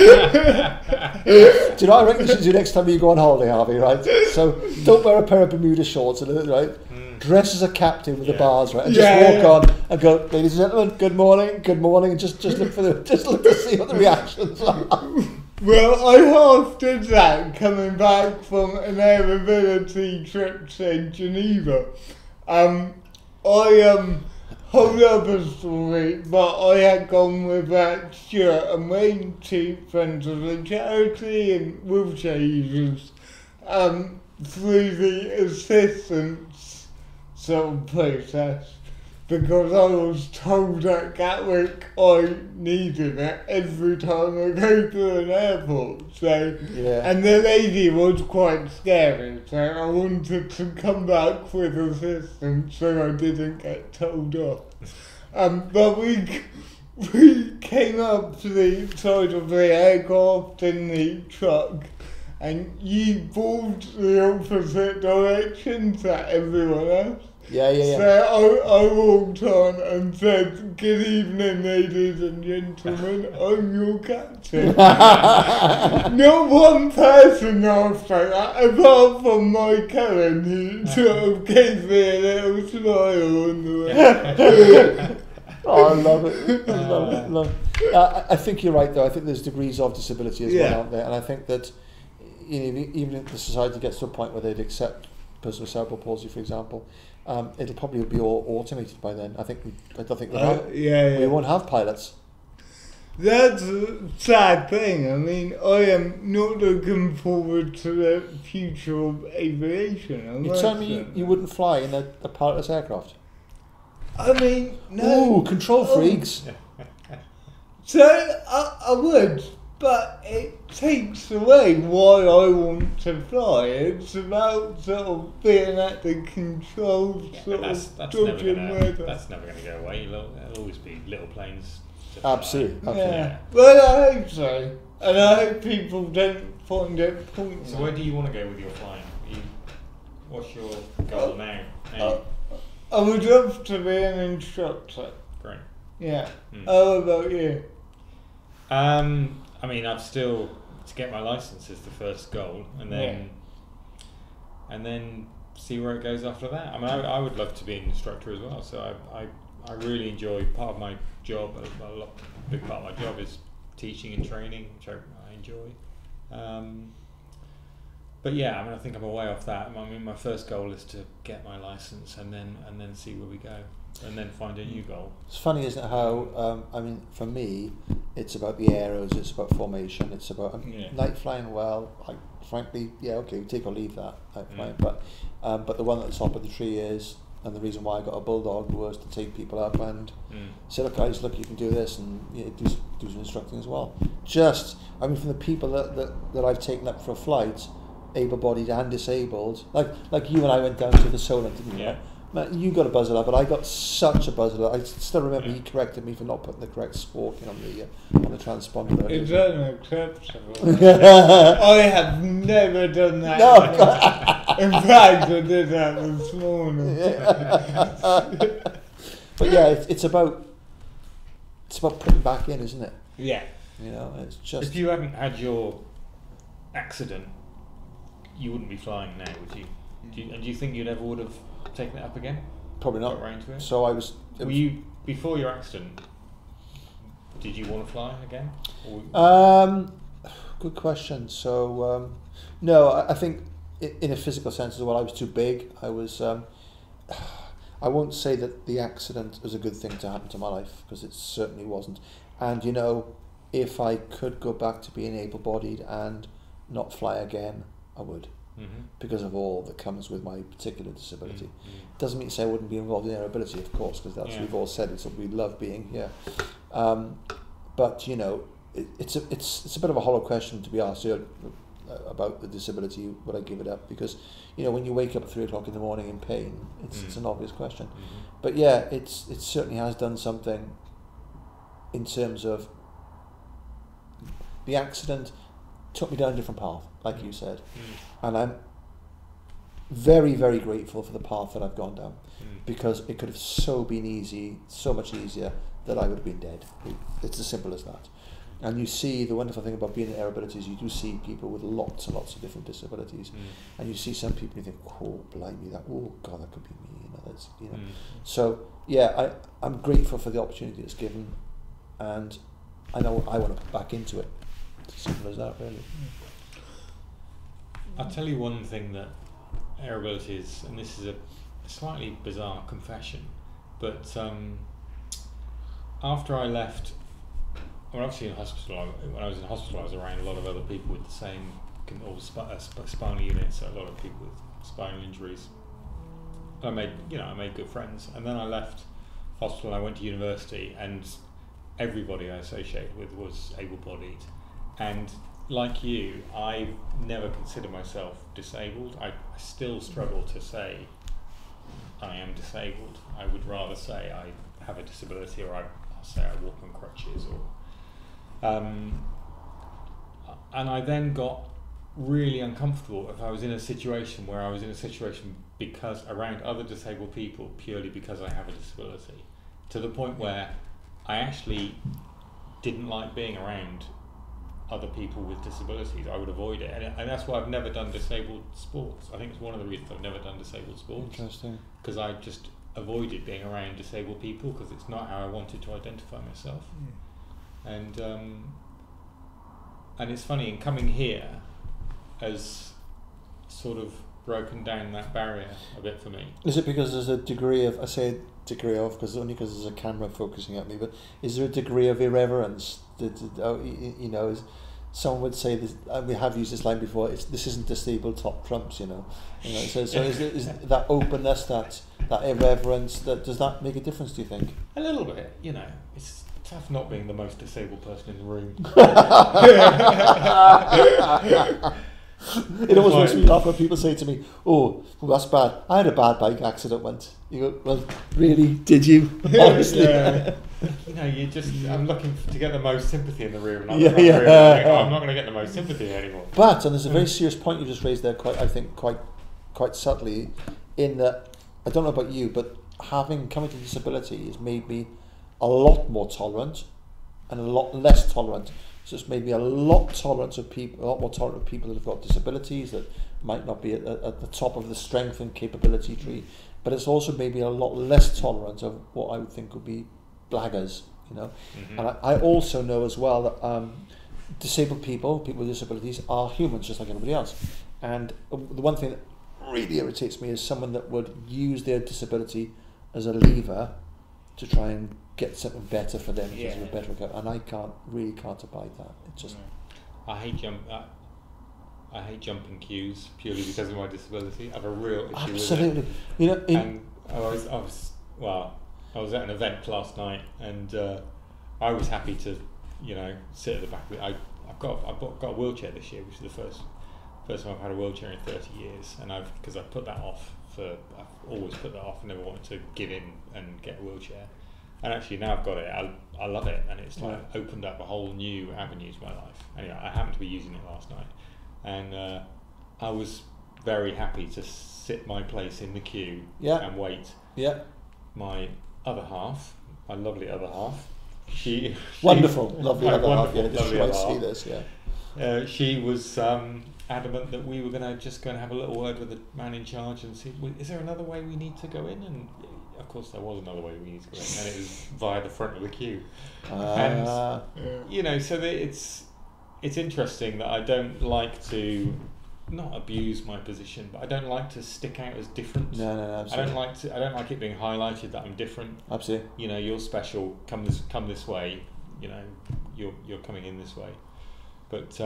what I reckon you should do next time you go on holiday, Harvey, right? So don't wear a pair of Bermuda shorts, right? Dress as a captain with the bars, right? And just walk on and go, ladies and gentlemen, good morning, and just look for the, just look to see what the reactions are. Well, I half did that coming back from an Aerobility trip to Geneva. Hold up a story, but I had gone with Stuart and Wayne, two friends of the charity and wheelchair users, through the assistance sort of process, because I was told at Gatwick I needed it every time I go to an airport. So, and the lady was quite scary, so I wanted to come back with assistance so I didn't get told off. But we came up to the side of the aircraft in the truck, and you board the opposite direction to everyone else. So I walked on and said, "Good evening, ladies and gentlemen, I'm your captain." Not one person asked that, apart from my Karen, who sort of gave me a little smile on the way. Oh, I love it. I love it. I love it. I think you're right, though. I think there's degrees of disability as well, aren't there? And I think that even if the society gets to a point where they'd accept a person with cerebral palsy, for example, it'll probably be all automated by then. I don't think we won't have pilots. That's a sad thing. I mean, I am not looking forward to the future of aviation. You're telling me you wouldn't fly in a pilotless aircraft? I mean, no. Ooh, control freaks. So I would. But it takes away why I want to fly. It's about sort of being at the controls. That's never going to go away. There'll always be little planes. Absolutely. Well, I hope so. And I hope people don't find it pointless. So where do you want to go with your flying? What's your goal now? I would love to be an instructor. Great. Yeah. How about you? I mean, I've still to get my license is the first goal, and then see where it goes after that. I mean, I would love to be an instructor as well. So I really enjoy part of my job. A big part of my job is teaching and training, which I enjoy. But yeah, I mean, I think I'm a way off that. I mean, my first goal is to get my license, and then see where we go. And then find a new goal. It's funny, isn't it, how, I mean, for me, it's about the arrows, it's about formation, it's about night flying well, like, frankly, we take or leave that night flying, but the one at the top of the tree is, and the reason why I got a bulldog was to take people up and say, look guys, look, you can do this, and do some instructing as well. Just, I mean, from the people that I've taken up for a flight, able-bodied and disabled, like you and I went down to the Solent, didn't you? You got a buzzer lap, but I got such a buzzer lap. I still remember he corrected me for not putting the correct sporking on the transponder. It's unacceptable. I have never done that. No. In fact, I did that this morning. But yeah, it's about putting back in, isn't it? Yeah. You know, it's just. If you hadn't had your accident, you wouldn't be flying now, would you? Do you think you never would have taken it up again? Probably not. Got around to it? So I was. Were you before your accident? Did you want to fly again? Good question. So no, I think in a physical sense as well, I was too big. I was. I won't say that the accident was a good thing to happen to my life, because it certainly wasn't. And you know, if I could go back to being able-bodied and not fly again, I would. Mm-hmm. Because of all that comes with my particular disability. Mm-hmm. Doesn't mean to say I wouldn't be involved in aerobility, of course, because that's we've all said it's what we love being here. But you know, it's a bit of a hollow question to be asked about the disability. Would I give it up? Because you know, when you wake up at 3 o'clock in the morning in pain, it's an obvious question. Mm-hmm. But yeah, it certainly has done something in terms of the accident. Took me down a different path, like you said, and I'm very, very grateful for the path that I've gone down, because it could have so been easy, so much easier, that I would have been dead. It's as simple as that. And you see, the wonderful thing about being in aerobility is you do see people with lots and lots of different disabilities, and you see some people and you think, oh, blimey, that, oh God, that could be me, you know. That's, you know. So yeah, I'm grateful for the opportunity it's given, and I know I want to put back into it. Simple as that, really. I'll tell you one thing that aerobility is, and this is a slightly bizarre confession, but after I left, well, obviously in hospital, when I was in hospital, I was around a lot of other people with the same, all spinal units, so a lot of people with spinal injuries. And I made good friends, and then I left hospital. I went to university, and everybody I associated with was able-bodied. And like you, I never consider myself disabled. I still struggle to say I am disabled. I would rather say I have a disability, or I'll say I walk on crutches. Or, and I then got really uncomfortable if I was in a situation where I was in a situation because around other disabled people purely because I have a disability, to the point where I actually didn't like being around other people with disabilities. I would avoid it, and that's why I've never done disabled sports. I think it's one of the reasons I've never done disabled sports. Interesting. Because I just avoided being around disabled people because it's not how I wanted to identify myself. Yeah. And it's funny, in coming here has sort of broken down that barrier a bit for me. Is it because there's a degree of, I say degree of, because only because there's a camera focusing at me, but is there a degree of irreverence? You know, is, someone would say this, and we have used this line before, this isn't disabled top trumps, you know so is that openness, that irreverence, does that make a difference, do you think? A little bit, you know. It's tough not being the most disabled person in the room. It always makes me laugh when people say to me, oh, that's bad, I had a bad bike accident once. You go, well, really, did you? Honestly. Yeah. You know, I'm looking to get the most sympathy in the room. I'm not going to get the most sympathy anymore. But, and there's a very serious point you just raised there, I think quite subtly, in that, I don't know about you, but coming to disability has made me a lot more tolerant and a lot less tolerant. So it's made me a lot more tolerant of people that have got disabilities that might not be at the top of the strength and capability tree. But it's also made me a lot less tolerant of what I would think would be blaggers, you know. Mm-hmm. And I also know as well that disabled people with disabilities, are humans just like everybody else. And the one thing that really irritates me is someone that would use their disability as a lever to try and get something better for them, yeah, a better recovery. And I really can't abide that. It's just I hate jumping queues purely because of my disability. I have a real issue with it. You know, and I was at an event last night, and I was happy to, you know, sit at the back. I've got a wheelchair this year, which is the first time I've had a wheelchair in 30 years, and because I put that off I've always put that off and never wanted to give in and get a wheelchair. And actually now I've got it, I love it, and it's like opened up a whole new avenue to my life. Anyway, I happened to be using it last night, and I was very happy to sit my place in the queue and wait. Yeah. My other half, my lovely other half, she wonderful, lovely other half. Yeah, she was adamant that we were going to just go and have a little word with the man in charge and see, is there another way we need to go in? And of course there was another way we needed to go in, and it was via the front of the queue. And you know, so it's interesting that I don't like to not abuse my position, but I don't like to stick out as different. No, absolutely. I don't like it being highlighted that I'm different. Absolutely. You know, you're special. Come this way. You know, you're coming in this way. But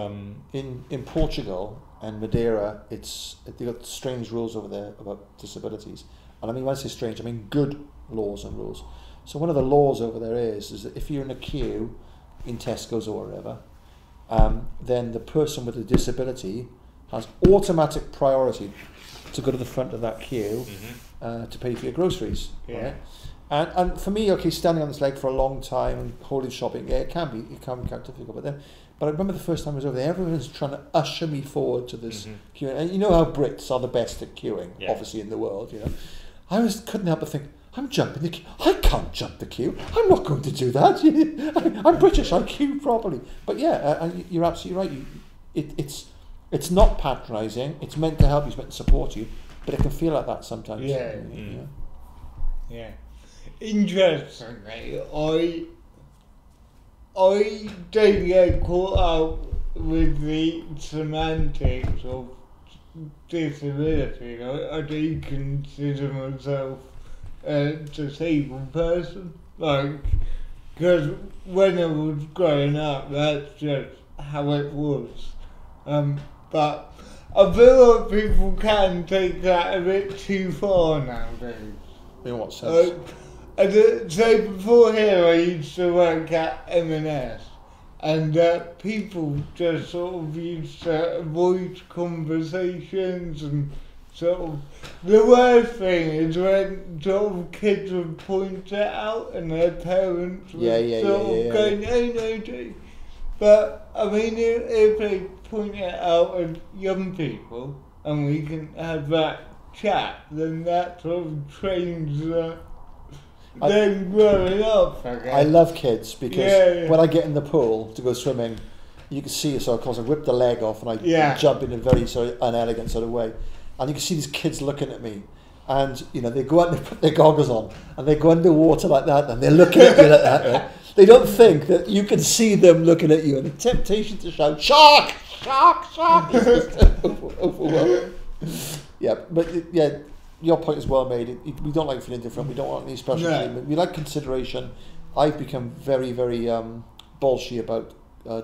in Portugal and Madeira, they've got strange rules over there about disabilities. And I mean, when I say strange, I mean good laws and rules. So one of the laws over there is that if you're in a queue in Tesco's or wherever, then the person with a disability has automatic priority to go to the front of that queue, mm-hmm. To pay for your groceries. Yeah. Right? And for me, okay, standing on this leg for a long time and holding shopping, yeah, it can be quite difficult. But I remember the first time I was over there, everyone was trying to usher me forward to this mm-hmm. queue. And you know how Brits are the best at queuing, yeah. obviously in the world. You know, couldn't help but think, I'm jumping the queue. I can't jump the queue. I'm not going to do that. I'm British. I queue properly. But yeah, you're absolutely right. It's not patronising. It's meant to help you. It's meant to support you. But it can feel like that sometimes. Yeah. Mm. Yeah. Interestingly, I don't get caught up with the semantics of disability. I do consider myself a disabled person. Because when I was growing up, that's just how it was. But I feel like people can take that a bit too far nowadays. In what sense? So before here I used to work at M&S, and people just sort of used to avoid conversations, and sort of the worst thing is when sort of kids would point it out and their parents would go, no. But I mean, if they point it out at young people and we can have that chat, then that sort of trains them growing up. I love kids because when I get in the pool to go swimming, you can see, so of course I whip the leg off and I jump in a very sort of unelegant sort of way. And you can see these kids looking at me. And, you know, they go out and they put their goggles on and they go underwater like that and they're looking at you like that. Right? They don't think that you can see them looking at you, and the temptation to shout, "Shark! Shark! Shark!" is just overwhelming. Yeah, but yeah, your point is well made. We don't like feeling different. We don't want any special treatment. We like consideration. I've become very, very bolshy about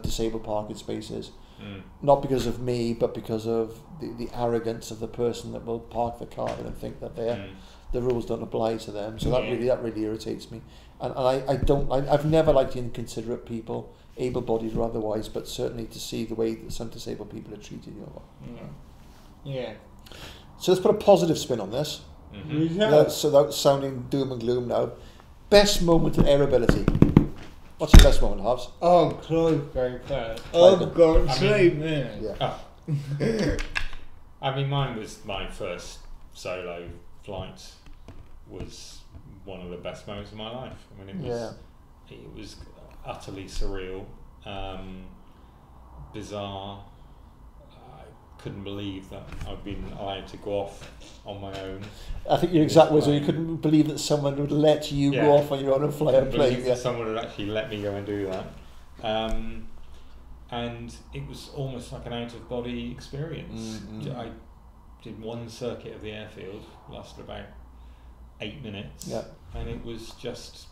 disabled parking spaces. Mm. Not because of me, but because of the arrogance of the person that will park the car and think that the rules don't apply to them. So that really irritates me. And I've never liked inconsiderate people, able-bodied or otherwise, but certainly to see the way that some disabled people are treated. Yeah. So let's put a positive spin on this. Mm-hmm. Without sounding doom and gloom now. Best moment in Aerobility. What's your best moment, Harves? Oh, Clive going first. I've got 3 minutes. Yeah. Oh. I mean, mine was my first solo flight. Was one of the best moments of my life. I mean, it was utterly surreal, bizarre. I couldn't believe that I'd been allowed to go off on my own. I think your exact words were, you couldn't believe that someone would let you go off on your own and fly a plane. Someone would actually let me go and do that. And it was almost like an out-of-body experience. Mm-hmm. I did one circuit of the airfield, lasted about 8 minutes, and it was just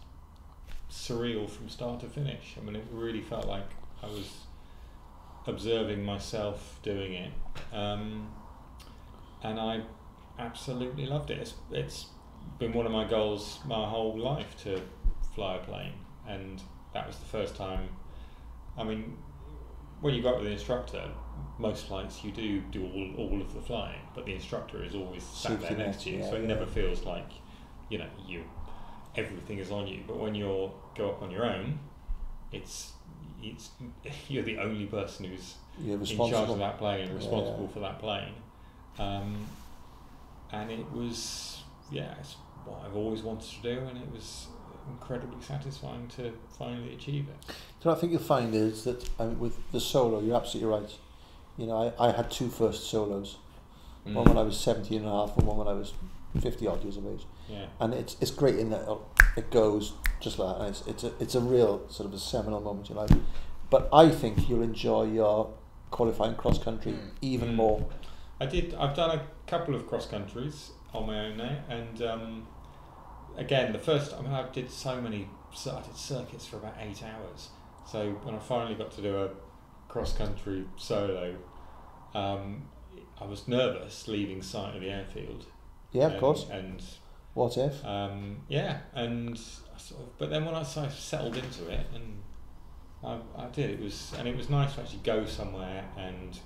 surreal from start to finish. I mean, it really felt like I was observing myself doing it, and I absolutely loved it. It's been one of my goals my whole life to fly a plane, and that was the first time. I mean, when you go up with the instructor, most flights you do all of the flying, but the instructor is always sat there next to you, so it never feels like, you know, everything is on you. But when you go up on your own, it's you're the only person who's in charge of that plane and responsible for that plane, and it was it's what I've always wanted to do, and it was incredibly satisfying to finally achieve it. So I think you'll find is that with the solo, you're absolutely right. You know, I had two first solos, one when I was 17 and a half and one when I was 50 odd years of age. Yeah. And it's great in that it goes just like that, and it's a real sort of a seminal moment in your life. But I think you'll enjoy your qualifying cross country even more. I've done a couple of cross countries on my own now, and again, the first, I mean, I did I did circuits for about 8 hours. So when I finally got to do a cross country solo, I was nervous leaving sight of the airfield. Yeah, of course. And what if? Yeah, and I sort of, but then when I sort of settled into it, and I did, it was nice to actually go somewhere and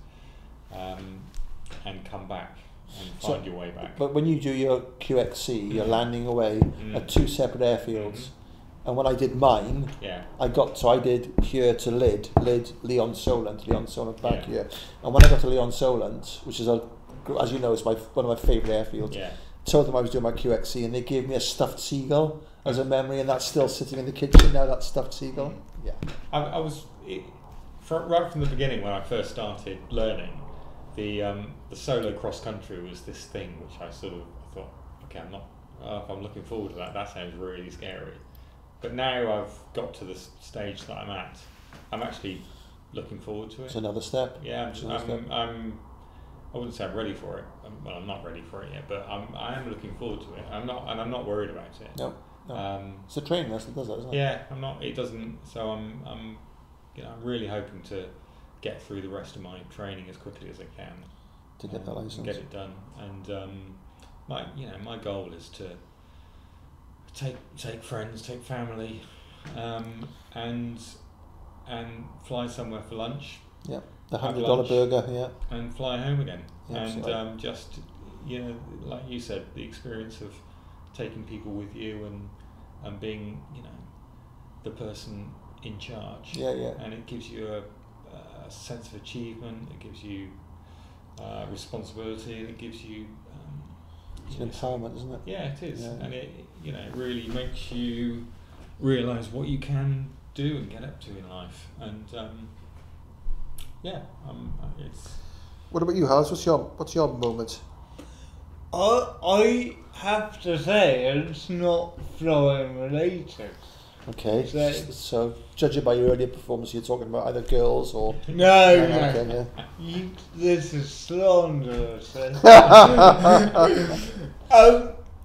come back and find your way back. But when you do your QXC, you're landing away at two separate airfields. And when I did mine, I did here to Lyd, Lee-on-Solent, Lee-on-Solent back here. And when I got to Lee-on-Solent, which is, as you know, it's one of my favourite airfields, told them I was doing my QXC, and they gave me a stuffed seagull as a memory, and that's still sitting in the kitchen now, that stuffed seagull. Yeah. I was, right from the beginning when I first started learning, the solo cross country was this thing which I sort of thought, okay, I'm looking forward to that, that sounds really scary. But now I've got to the stage that I'm at, I'm actually looking forward to it. It's another step. Yeah, I wouldn't say I'm ready for it. Well, I'm not ready for it yet, but I am looking forward to it. I'm not worried about it. No, no. It's a training lesson, does it? Isn't it? Yeah, I'm not. It doesn't. So I'm, you know, I'm really hoping to get through the rest of my training as quickly as I can to get that license, get it done. And my goal is to take friends, take family, and fly somewhere for lunch. Yeah, the $100 burger. Yeah, and fly home again. Yeah, and just, you know, like you said, the experience of taking people with you and being, you know, the person in charge. Yeah, yeah. And it gives you a sense of achievement. It gives you responsibility. It gives you. It's an empowerment, isn't it? Yeah, it is, and it, you know, it really makes you realise what you can do and get up to in life, and it's. What about you, Haz? What's your moment? I have to say it's not flying related. Okay, so judging by your earlier performance, you're talking about either girls or... No. Okay, yeah. This is slanderous. It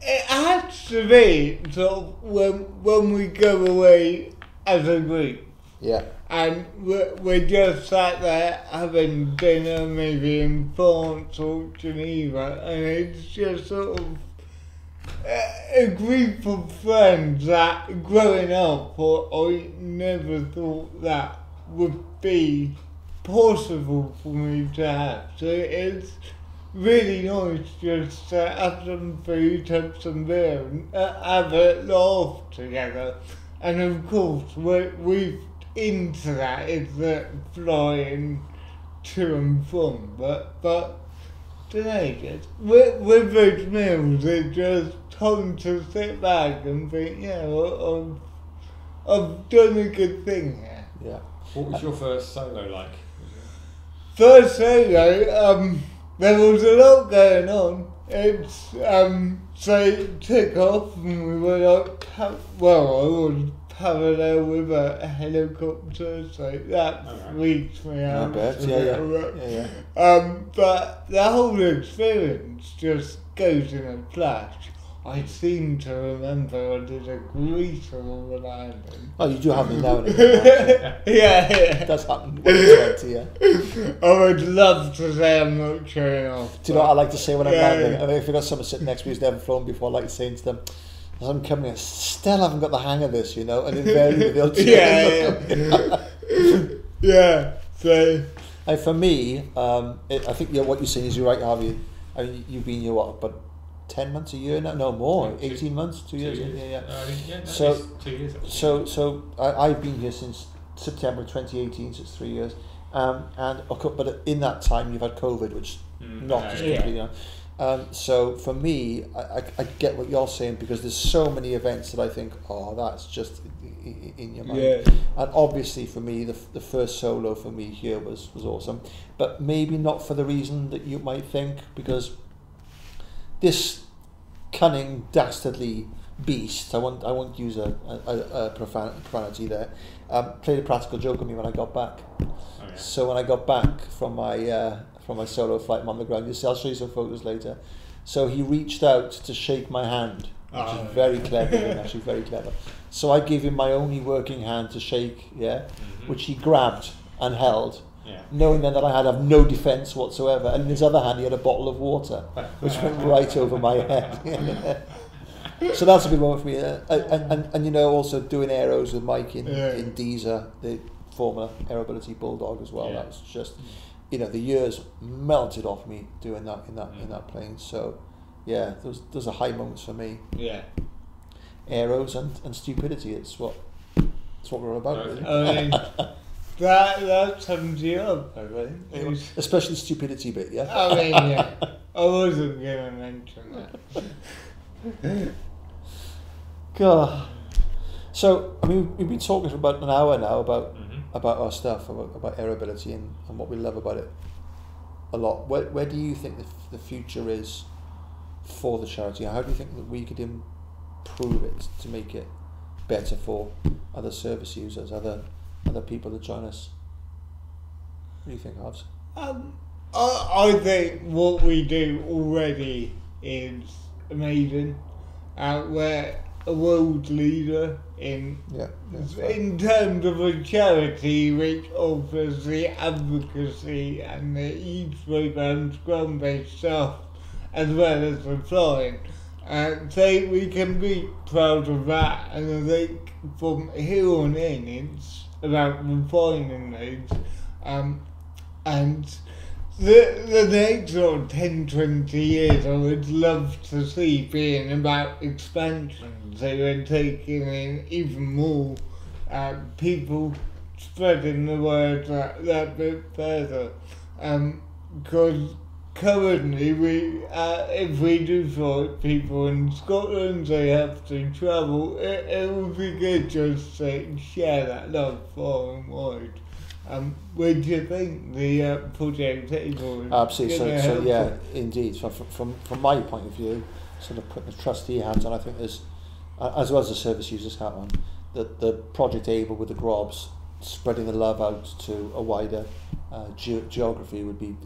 has to be sort of when we go away as a group. Yeah. And we're just sat there having dinner, maybe in France or Geneva, and it's just sort of... A group of friends that growing up I never thought that would be possible for me to have. So it's really nice just to have some food, have some beer and have a laugh together. And of course we've into that is the flying to and from, but with those meals, it's just time to sit back and think, yeah, I've done a good thing here. Yeah. What was your first solo like? First solo, there was a lot going on. It's so it took off and we were like, I was parallel with a helicopter, so that freaked me out. But the whole experience just goes in a flash. I seem to remember I did a greater on the landing. Oh, you do have me now and again. Yeah. That's happened to you. I would love to say I'm not showing off. Do you know what I like to say when I'm landing? I mean, if you've got someone sitting next to me who's never flown before, I like saying to them, as I'm coming, I still haven't got the hang of this, you know, and invariably they'll So. And for me, I think what you're saying is you're right, Harvey. I mean, you've been here, what, about 10 months, a year now? No, more, 18 months, 2 years? Yeah. So I've been here since September 2018, so it's 3 years. But in that time you've had COVID, which knocked us completely down. So for me, I get what you're saying, because there's so many events that I think, oh, that's just in your mind. Yeah. And obviously for me, the first solo for me here was awesome, but maybe not for the reason that you might think, because this cunning, dastardly beast, I won't use a profanity there, played a practical joke on me when I got back. Oh, yeah. So when I got back from my solo flight, I'm on the ground. I'll show you some photos later. So he reached out to shake my hand, which is very clever, actually very clever. So I gave him my only working hand to shake, which he grabbed and held, knowing then that I had no defense whatsoever. And in his other hand, he had a bottle of water, which went right over my head. So that's a big moment for me. And you know, also doing aeros with Mike in Deezer, the former Aerobility Bulldog as well. Yeah. That was just... You know, the years melted off me doing that in that plane. So, yeah, those are high moments for me. Yeah, aeros and stupidity. It's what we're all about. Really. I mean, that sums you up. I think, especially the stupidity bit. Yeah. I mean, yeah. I wasn't gonna mention that. God. So I mean, we've been talking for about an hour now about our stuff, about Aerobility and what we love about it a lot. Where do you think the future is for the charity? How do you think that we could improve it to make it better for other service users, other people that join us? What do you think, Harves? I think what we do already is amazing. We're a world leader in terms of a charity which offers the advocacy and the youth programme, scrum-based stuff, as well as the flying. So we can be proud of that, and I think from here on in it's about refining those. And the next sort of 10, 20 years I would love to see being about expansion. So we're taking in even more people, spreading the word that bit further. Because currently, if we do find people in Scotland, they have to travel. It would be good just to share that love far and wide. Where do you think the project is? Absolutely. So yeah, indeed. So from my point of view, sort of putting the trustee hat on, I think there's, as well as the service users hat on, the Project ABLE with the Grobs spreading the love out to a wider geography would be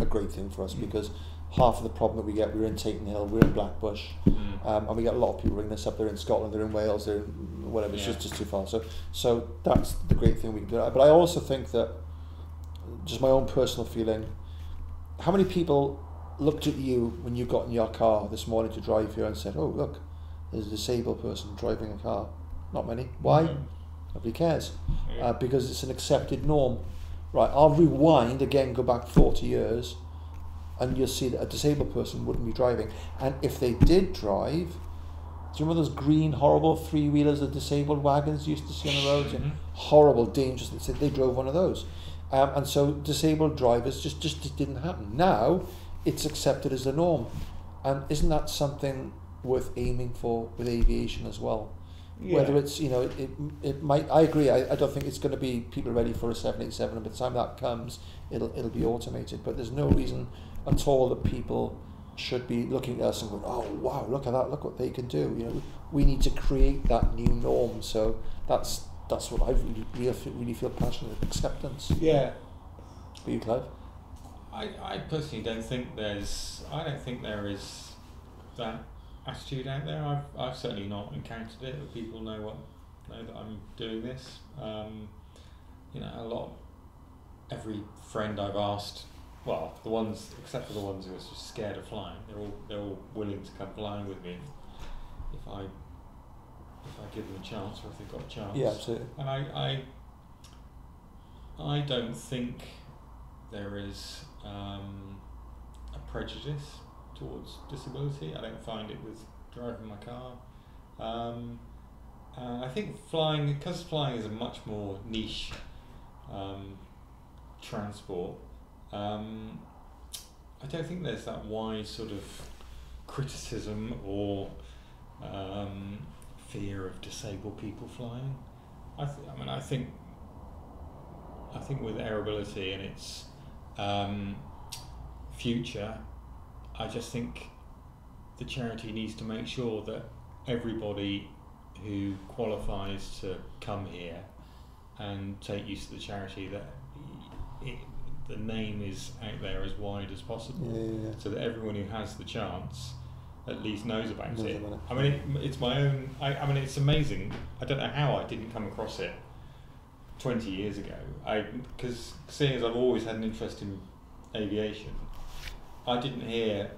a great thing for us, because half of the problem that we get, we're in Tatton Hill, we're in Blackbush, and we get a lot of people ringing us up. They're in Scotland, they're in Wales, they're in whatever. It's just too far. So that's the great thing we can do. But I also think that, just my own personal feeling, how many people looked at you when you got in your car this morning to drive here and said, "Oh, look, there's a disabled person driving a car"? Not many. Why? Nobody cares, because it's an accepted norm. Right. I'll rewind again, go back 40 years. And you'll see that a disabled person wouldn't be driving. And if they did drive, do you remember those green, horrible three-wheelers, the disabled wagons you used to see on the roads? Mm-hmm. Horrible, dangerous. They drove one of those. And so disabled drivers just didn't happen. Now, it's accepted as the norm. And isn't that something worth aiming for with aviation as well? Yeah. Whether it's, you know, it might, I agree, I don't think it's going to be people ready for a 787, and by the time that comes, it'll be automated. But there's no reason at all that people should be looking at us and going, "Oh wow, look at that! Look what they can do!" You know, we need to create that new norm. So that's what I really feel passionate about, acceptance. Yeah. For you, Clive? I personally don't think there is that attitude out there. I've certainly not encountered it. But people know that I'm doing this. You know, every friend I've asked. Well, the ones, except for the ones who are just scared of flying, they're all willing to come flying with me if I give them a chance, or if they've got a chance. Yeah, absolutely. And I don't think there is a prejudice towards disability. I don't find it with driving my car. I think flying, because flying is a much more niche transport, I don't think there's that wide sort of criticism or fear of disabled people flying. I think with Aerobility and its future, I just think the charity needs to make sure that everybody who qualifies to come here and take use of the charity, that the name is out there as wide as possible, so that everyone who has the chance at least knows about it. I mean, it's my own. I mean, it's amazing. I don't know how I didn't come across it 20 years ago. Because seeing as I've always had an interest in aviation, I didn't hear.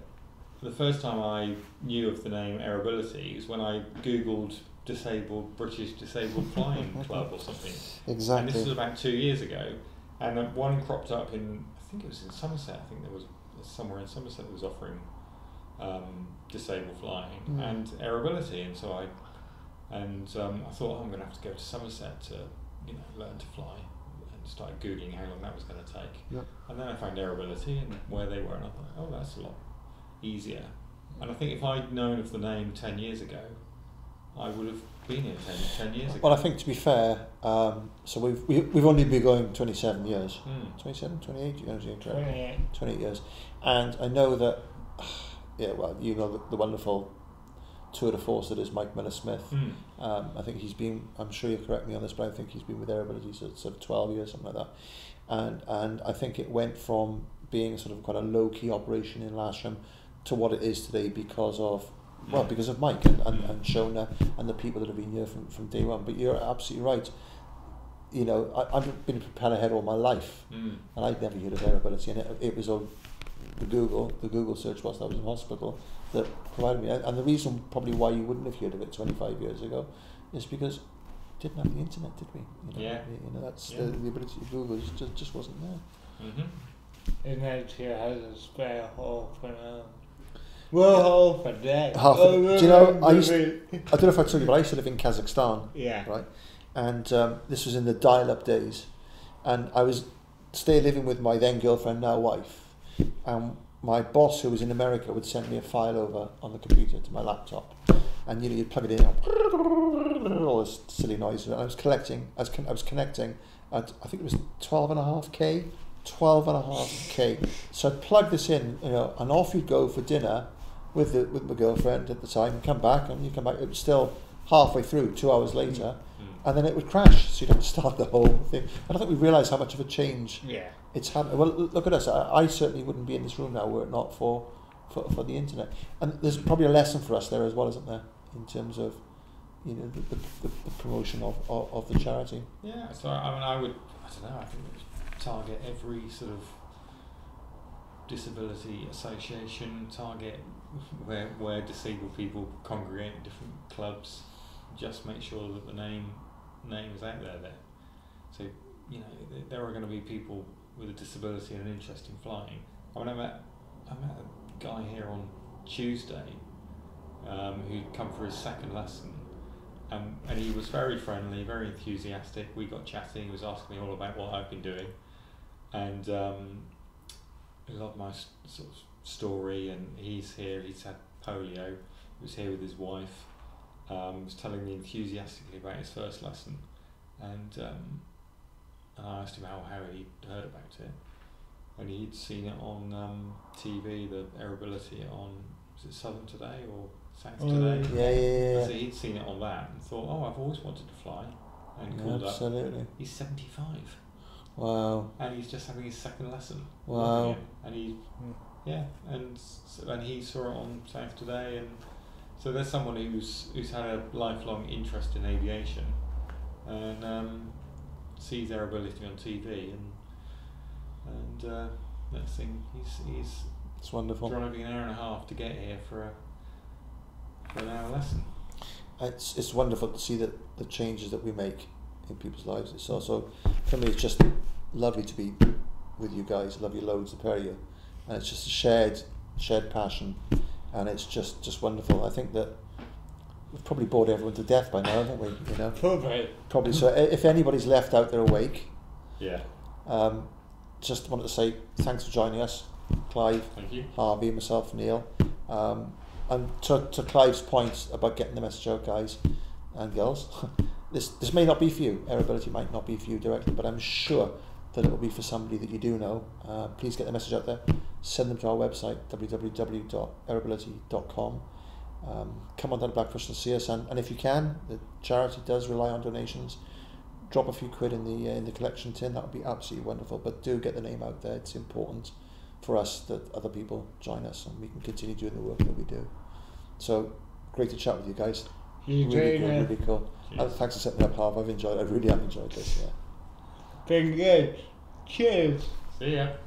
The first time I knew of the name Aerobility was when I googled disabled British Disabled Flying Club or something. Exactly. And this was about 2 years ago, and one cropped up in, I think it was in Somerset. I think there was somewhere in Somerset that was offering disabled flying and Aerobility, and so I thought, oh, I'm going to have to go to Somerset to learn to fly, and started googling how long that was going to take. Yep. And then I found Aerobility and where they were, and I thought, oh, that's a lot easier. And I think if I'd known of the name 10 years ago, I would have been here 10 years ago. Well, I think, to be fair, so we've only been going 27 years. 28 years. And I know that, the wonderful tour de force that is Mike Miller-Smith. I think he's been, I'm sure you'll correct me on this, but I think he's been with Aerobility sort of 12 years, something like that. And I think it went from being sort of quite a low-key operation in Lasham to what it is today because of Mike and Shona and the people that have been here from day one. But you're absolutely right. I've been a propeller head all my life, and I'd never heard of Aerobility, and it was the Google search whilst I was in hospital that provided me. And the reason probably why you wouldn't have heard of it 25 years ago is because we didn't have the internet, did we? The ability to Google just wasn't there. Mm-hmm. It actually has a spare hole for now. We'll hole for days. Do you know, I don't know if I told you, but I used to live in Kazakhstan. Yeah. Right? And this was in the dial-up days. And I was still living with my then-girlfriend, now wife. And my boss, who was in America, would send me a file over on the computer to my laptop. And you'd plug it in, and all this silly noise. And I was connecting at, I think it was 12.5k. So I plugged this in, and off you'd go for dinner with my girlfriend at the time, and come back. It was still halfway through, 2 hours later, and then it would crash, so you'd have to start the whole thing. And I think we realised how much of a change it's had. Well, look at us. I certainly wouldn't be in this room now were it not for the internet. And there's probably a lesson for us there as well, isn't there, in terms of the promotion of the charity. Yeah, so I mean, I don't know, I think it was target every sort of disability association, target where disabled people congregate in different clubs, just make sure that the name is out there. So, there are going to be people with a disability and an interest in flying. I mean, I met a guy here on Tuesday who'd come for his second lesson, and he was very friendly, very enthusiastic. We got chatting, he was asking me all about what I've been doing. And he loved my sort of story, and he's here, he's had polio, he was here with his wife, was telling me enthusiastically about his first lesson, and I asked him how he'd heard about it, and he'd seen it on TV, the Aerobility on, was it Southern Today or South Today? Yeah. So he'd seen it on that and thought, oh, I've always wanted to fly, and called up. He's 75. Wow. And he's just having his second lesson. Wow. And he saw it on South Today, and so there's someone who's had a lifelong interest in aviation, and sees Aerobility on TV, and next thing he's it's wonderful, driving an hour and a half to get here for an hour lesson. It's wonderful to see that the changes that we make in people's lives. It's also, for me, it's just lovely to be with you guys. I love you loads, the pair of you, and it's just a shared passion, and it's just wonderful. I think that we've probably bored everyone to death by now, haven't we? Probably. So if anybody's left out there awake, just wanted to say thanks for joining us, Clive, thank you. Harvey, myself, Neil. And to Clive's points about getting the message out, guys and girls, this may not be for you. Aerobility might not be for you directly, but I'm sure that it will be for somebody that you do know. Please get the message out there. Send them to our website, www.aerobility.com. Come on down to Blackbush and see us. And if you can, the charity does rely on donations. Drop a few quid in the collection tin. That would be absolutely wonderful. But do get the name out there. It's important for us that other people join us and we can continue doing the work that we do. So great to chat with you guys. Really good, really cool. Thanks for setting up, Harv. I really have enjoyed this. Yeah. Very good. Cheers. See ya.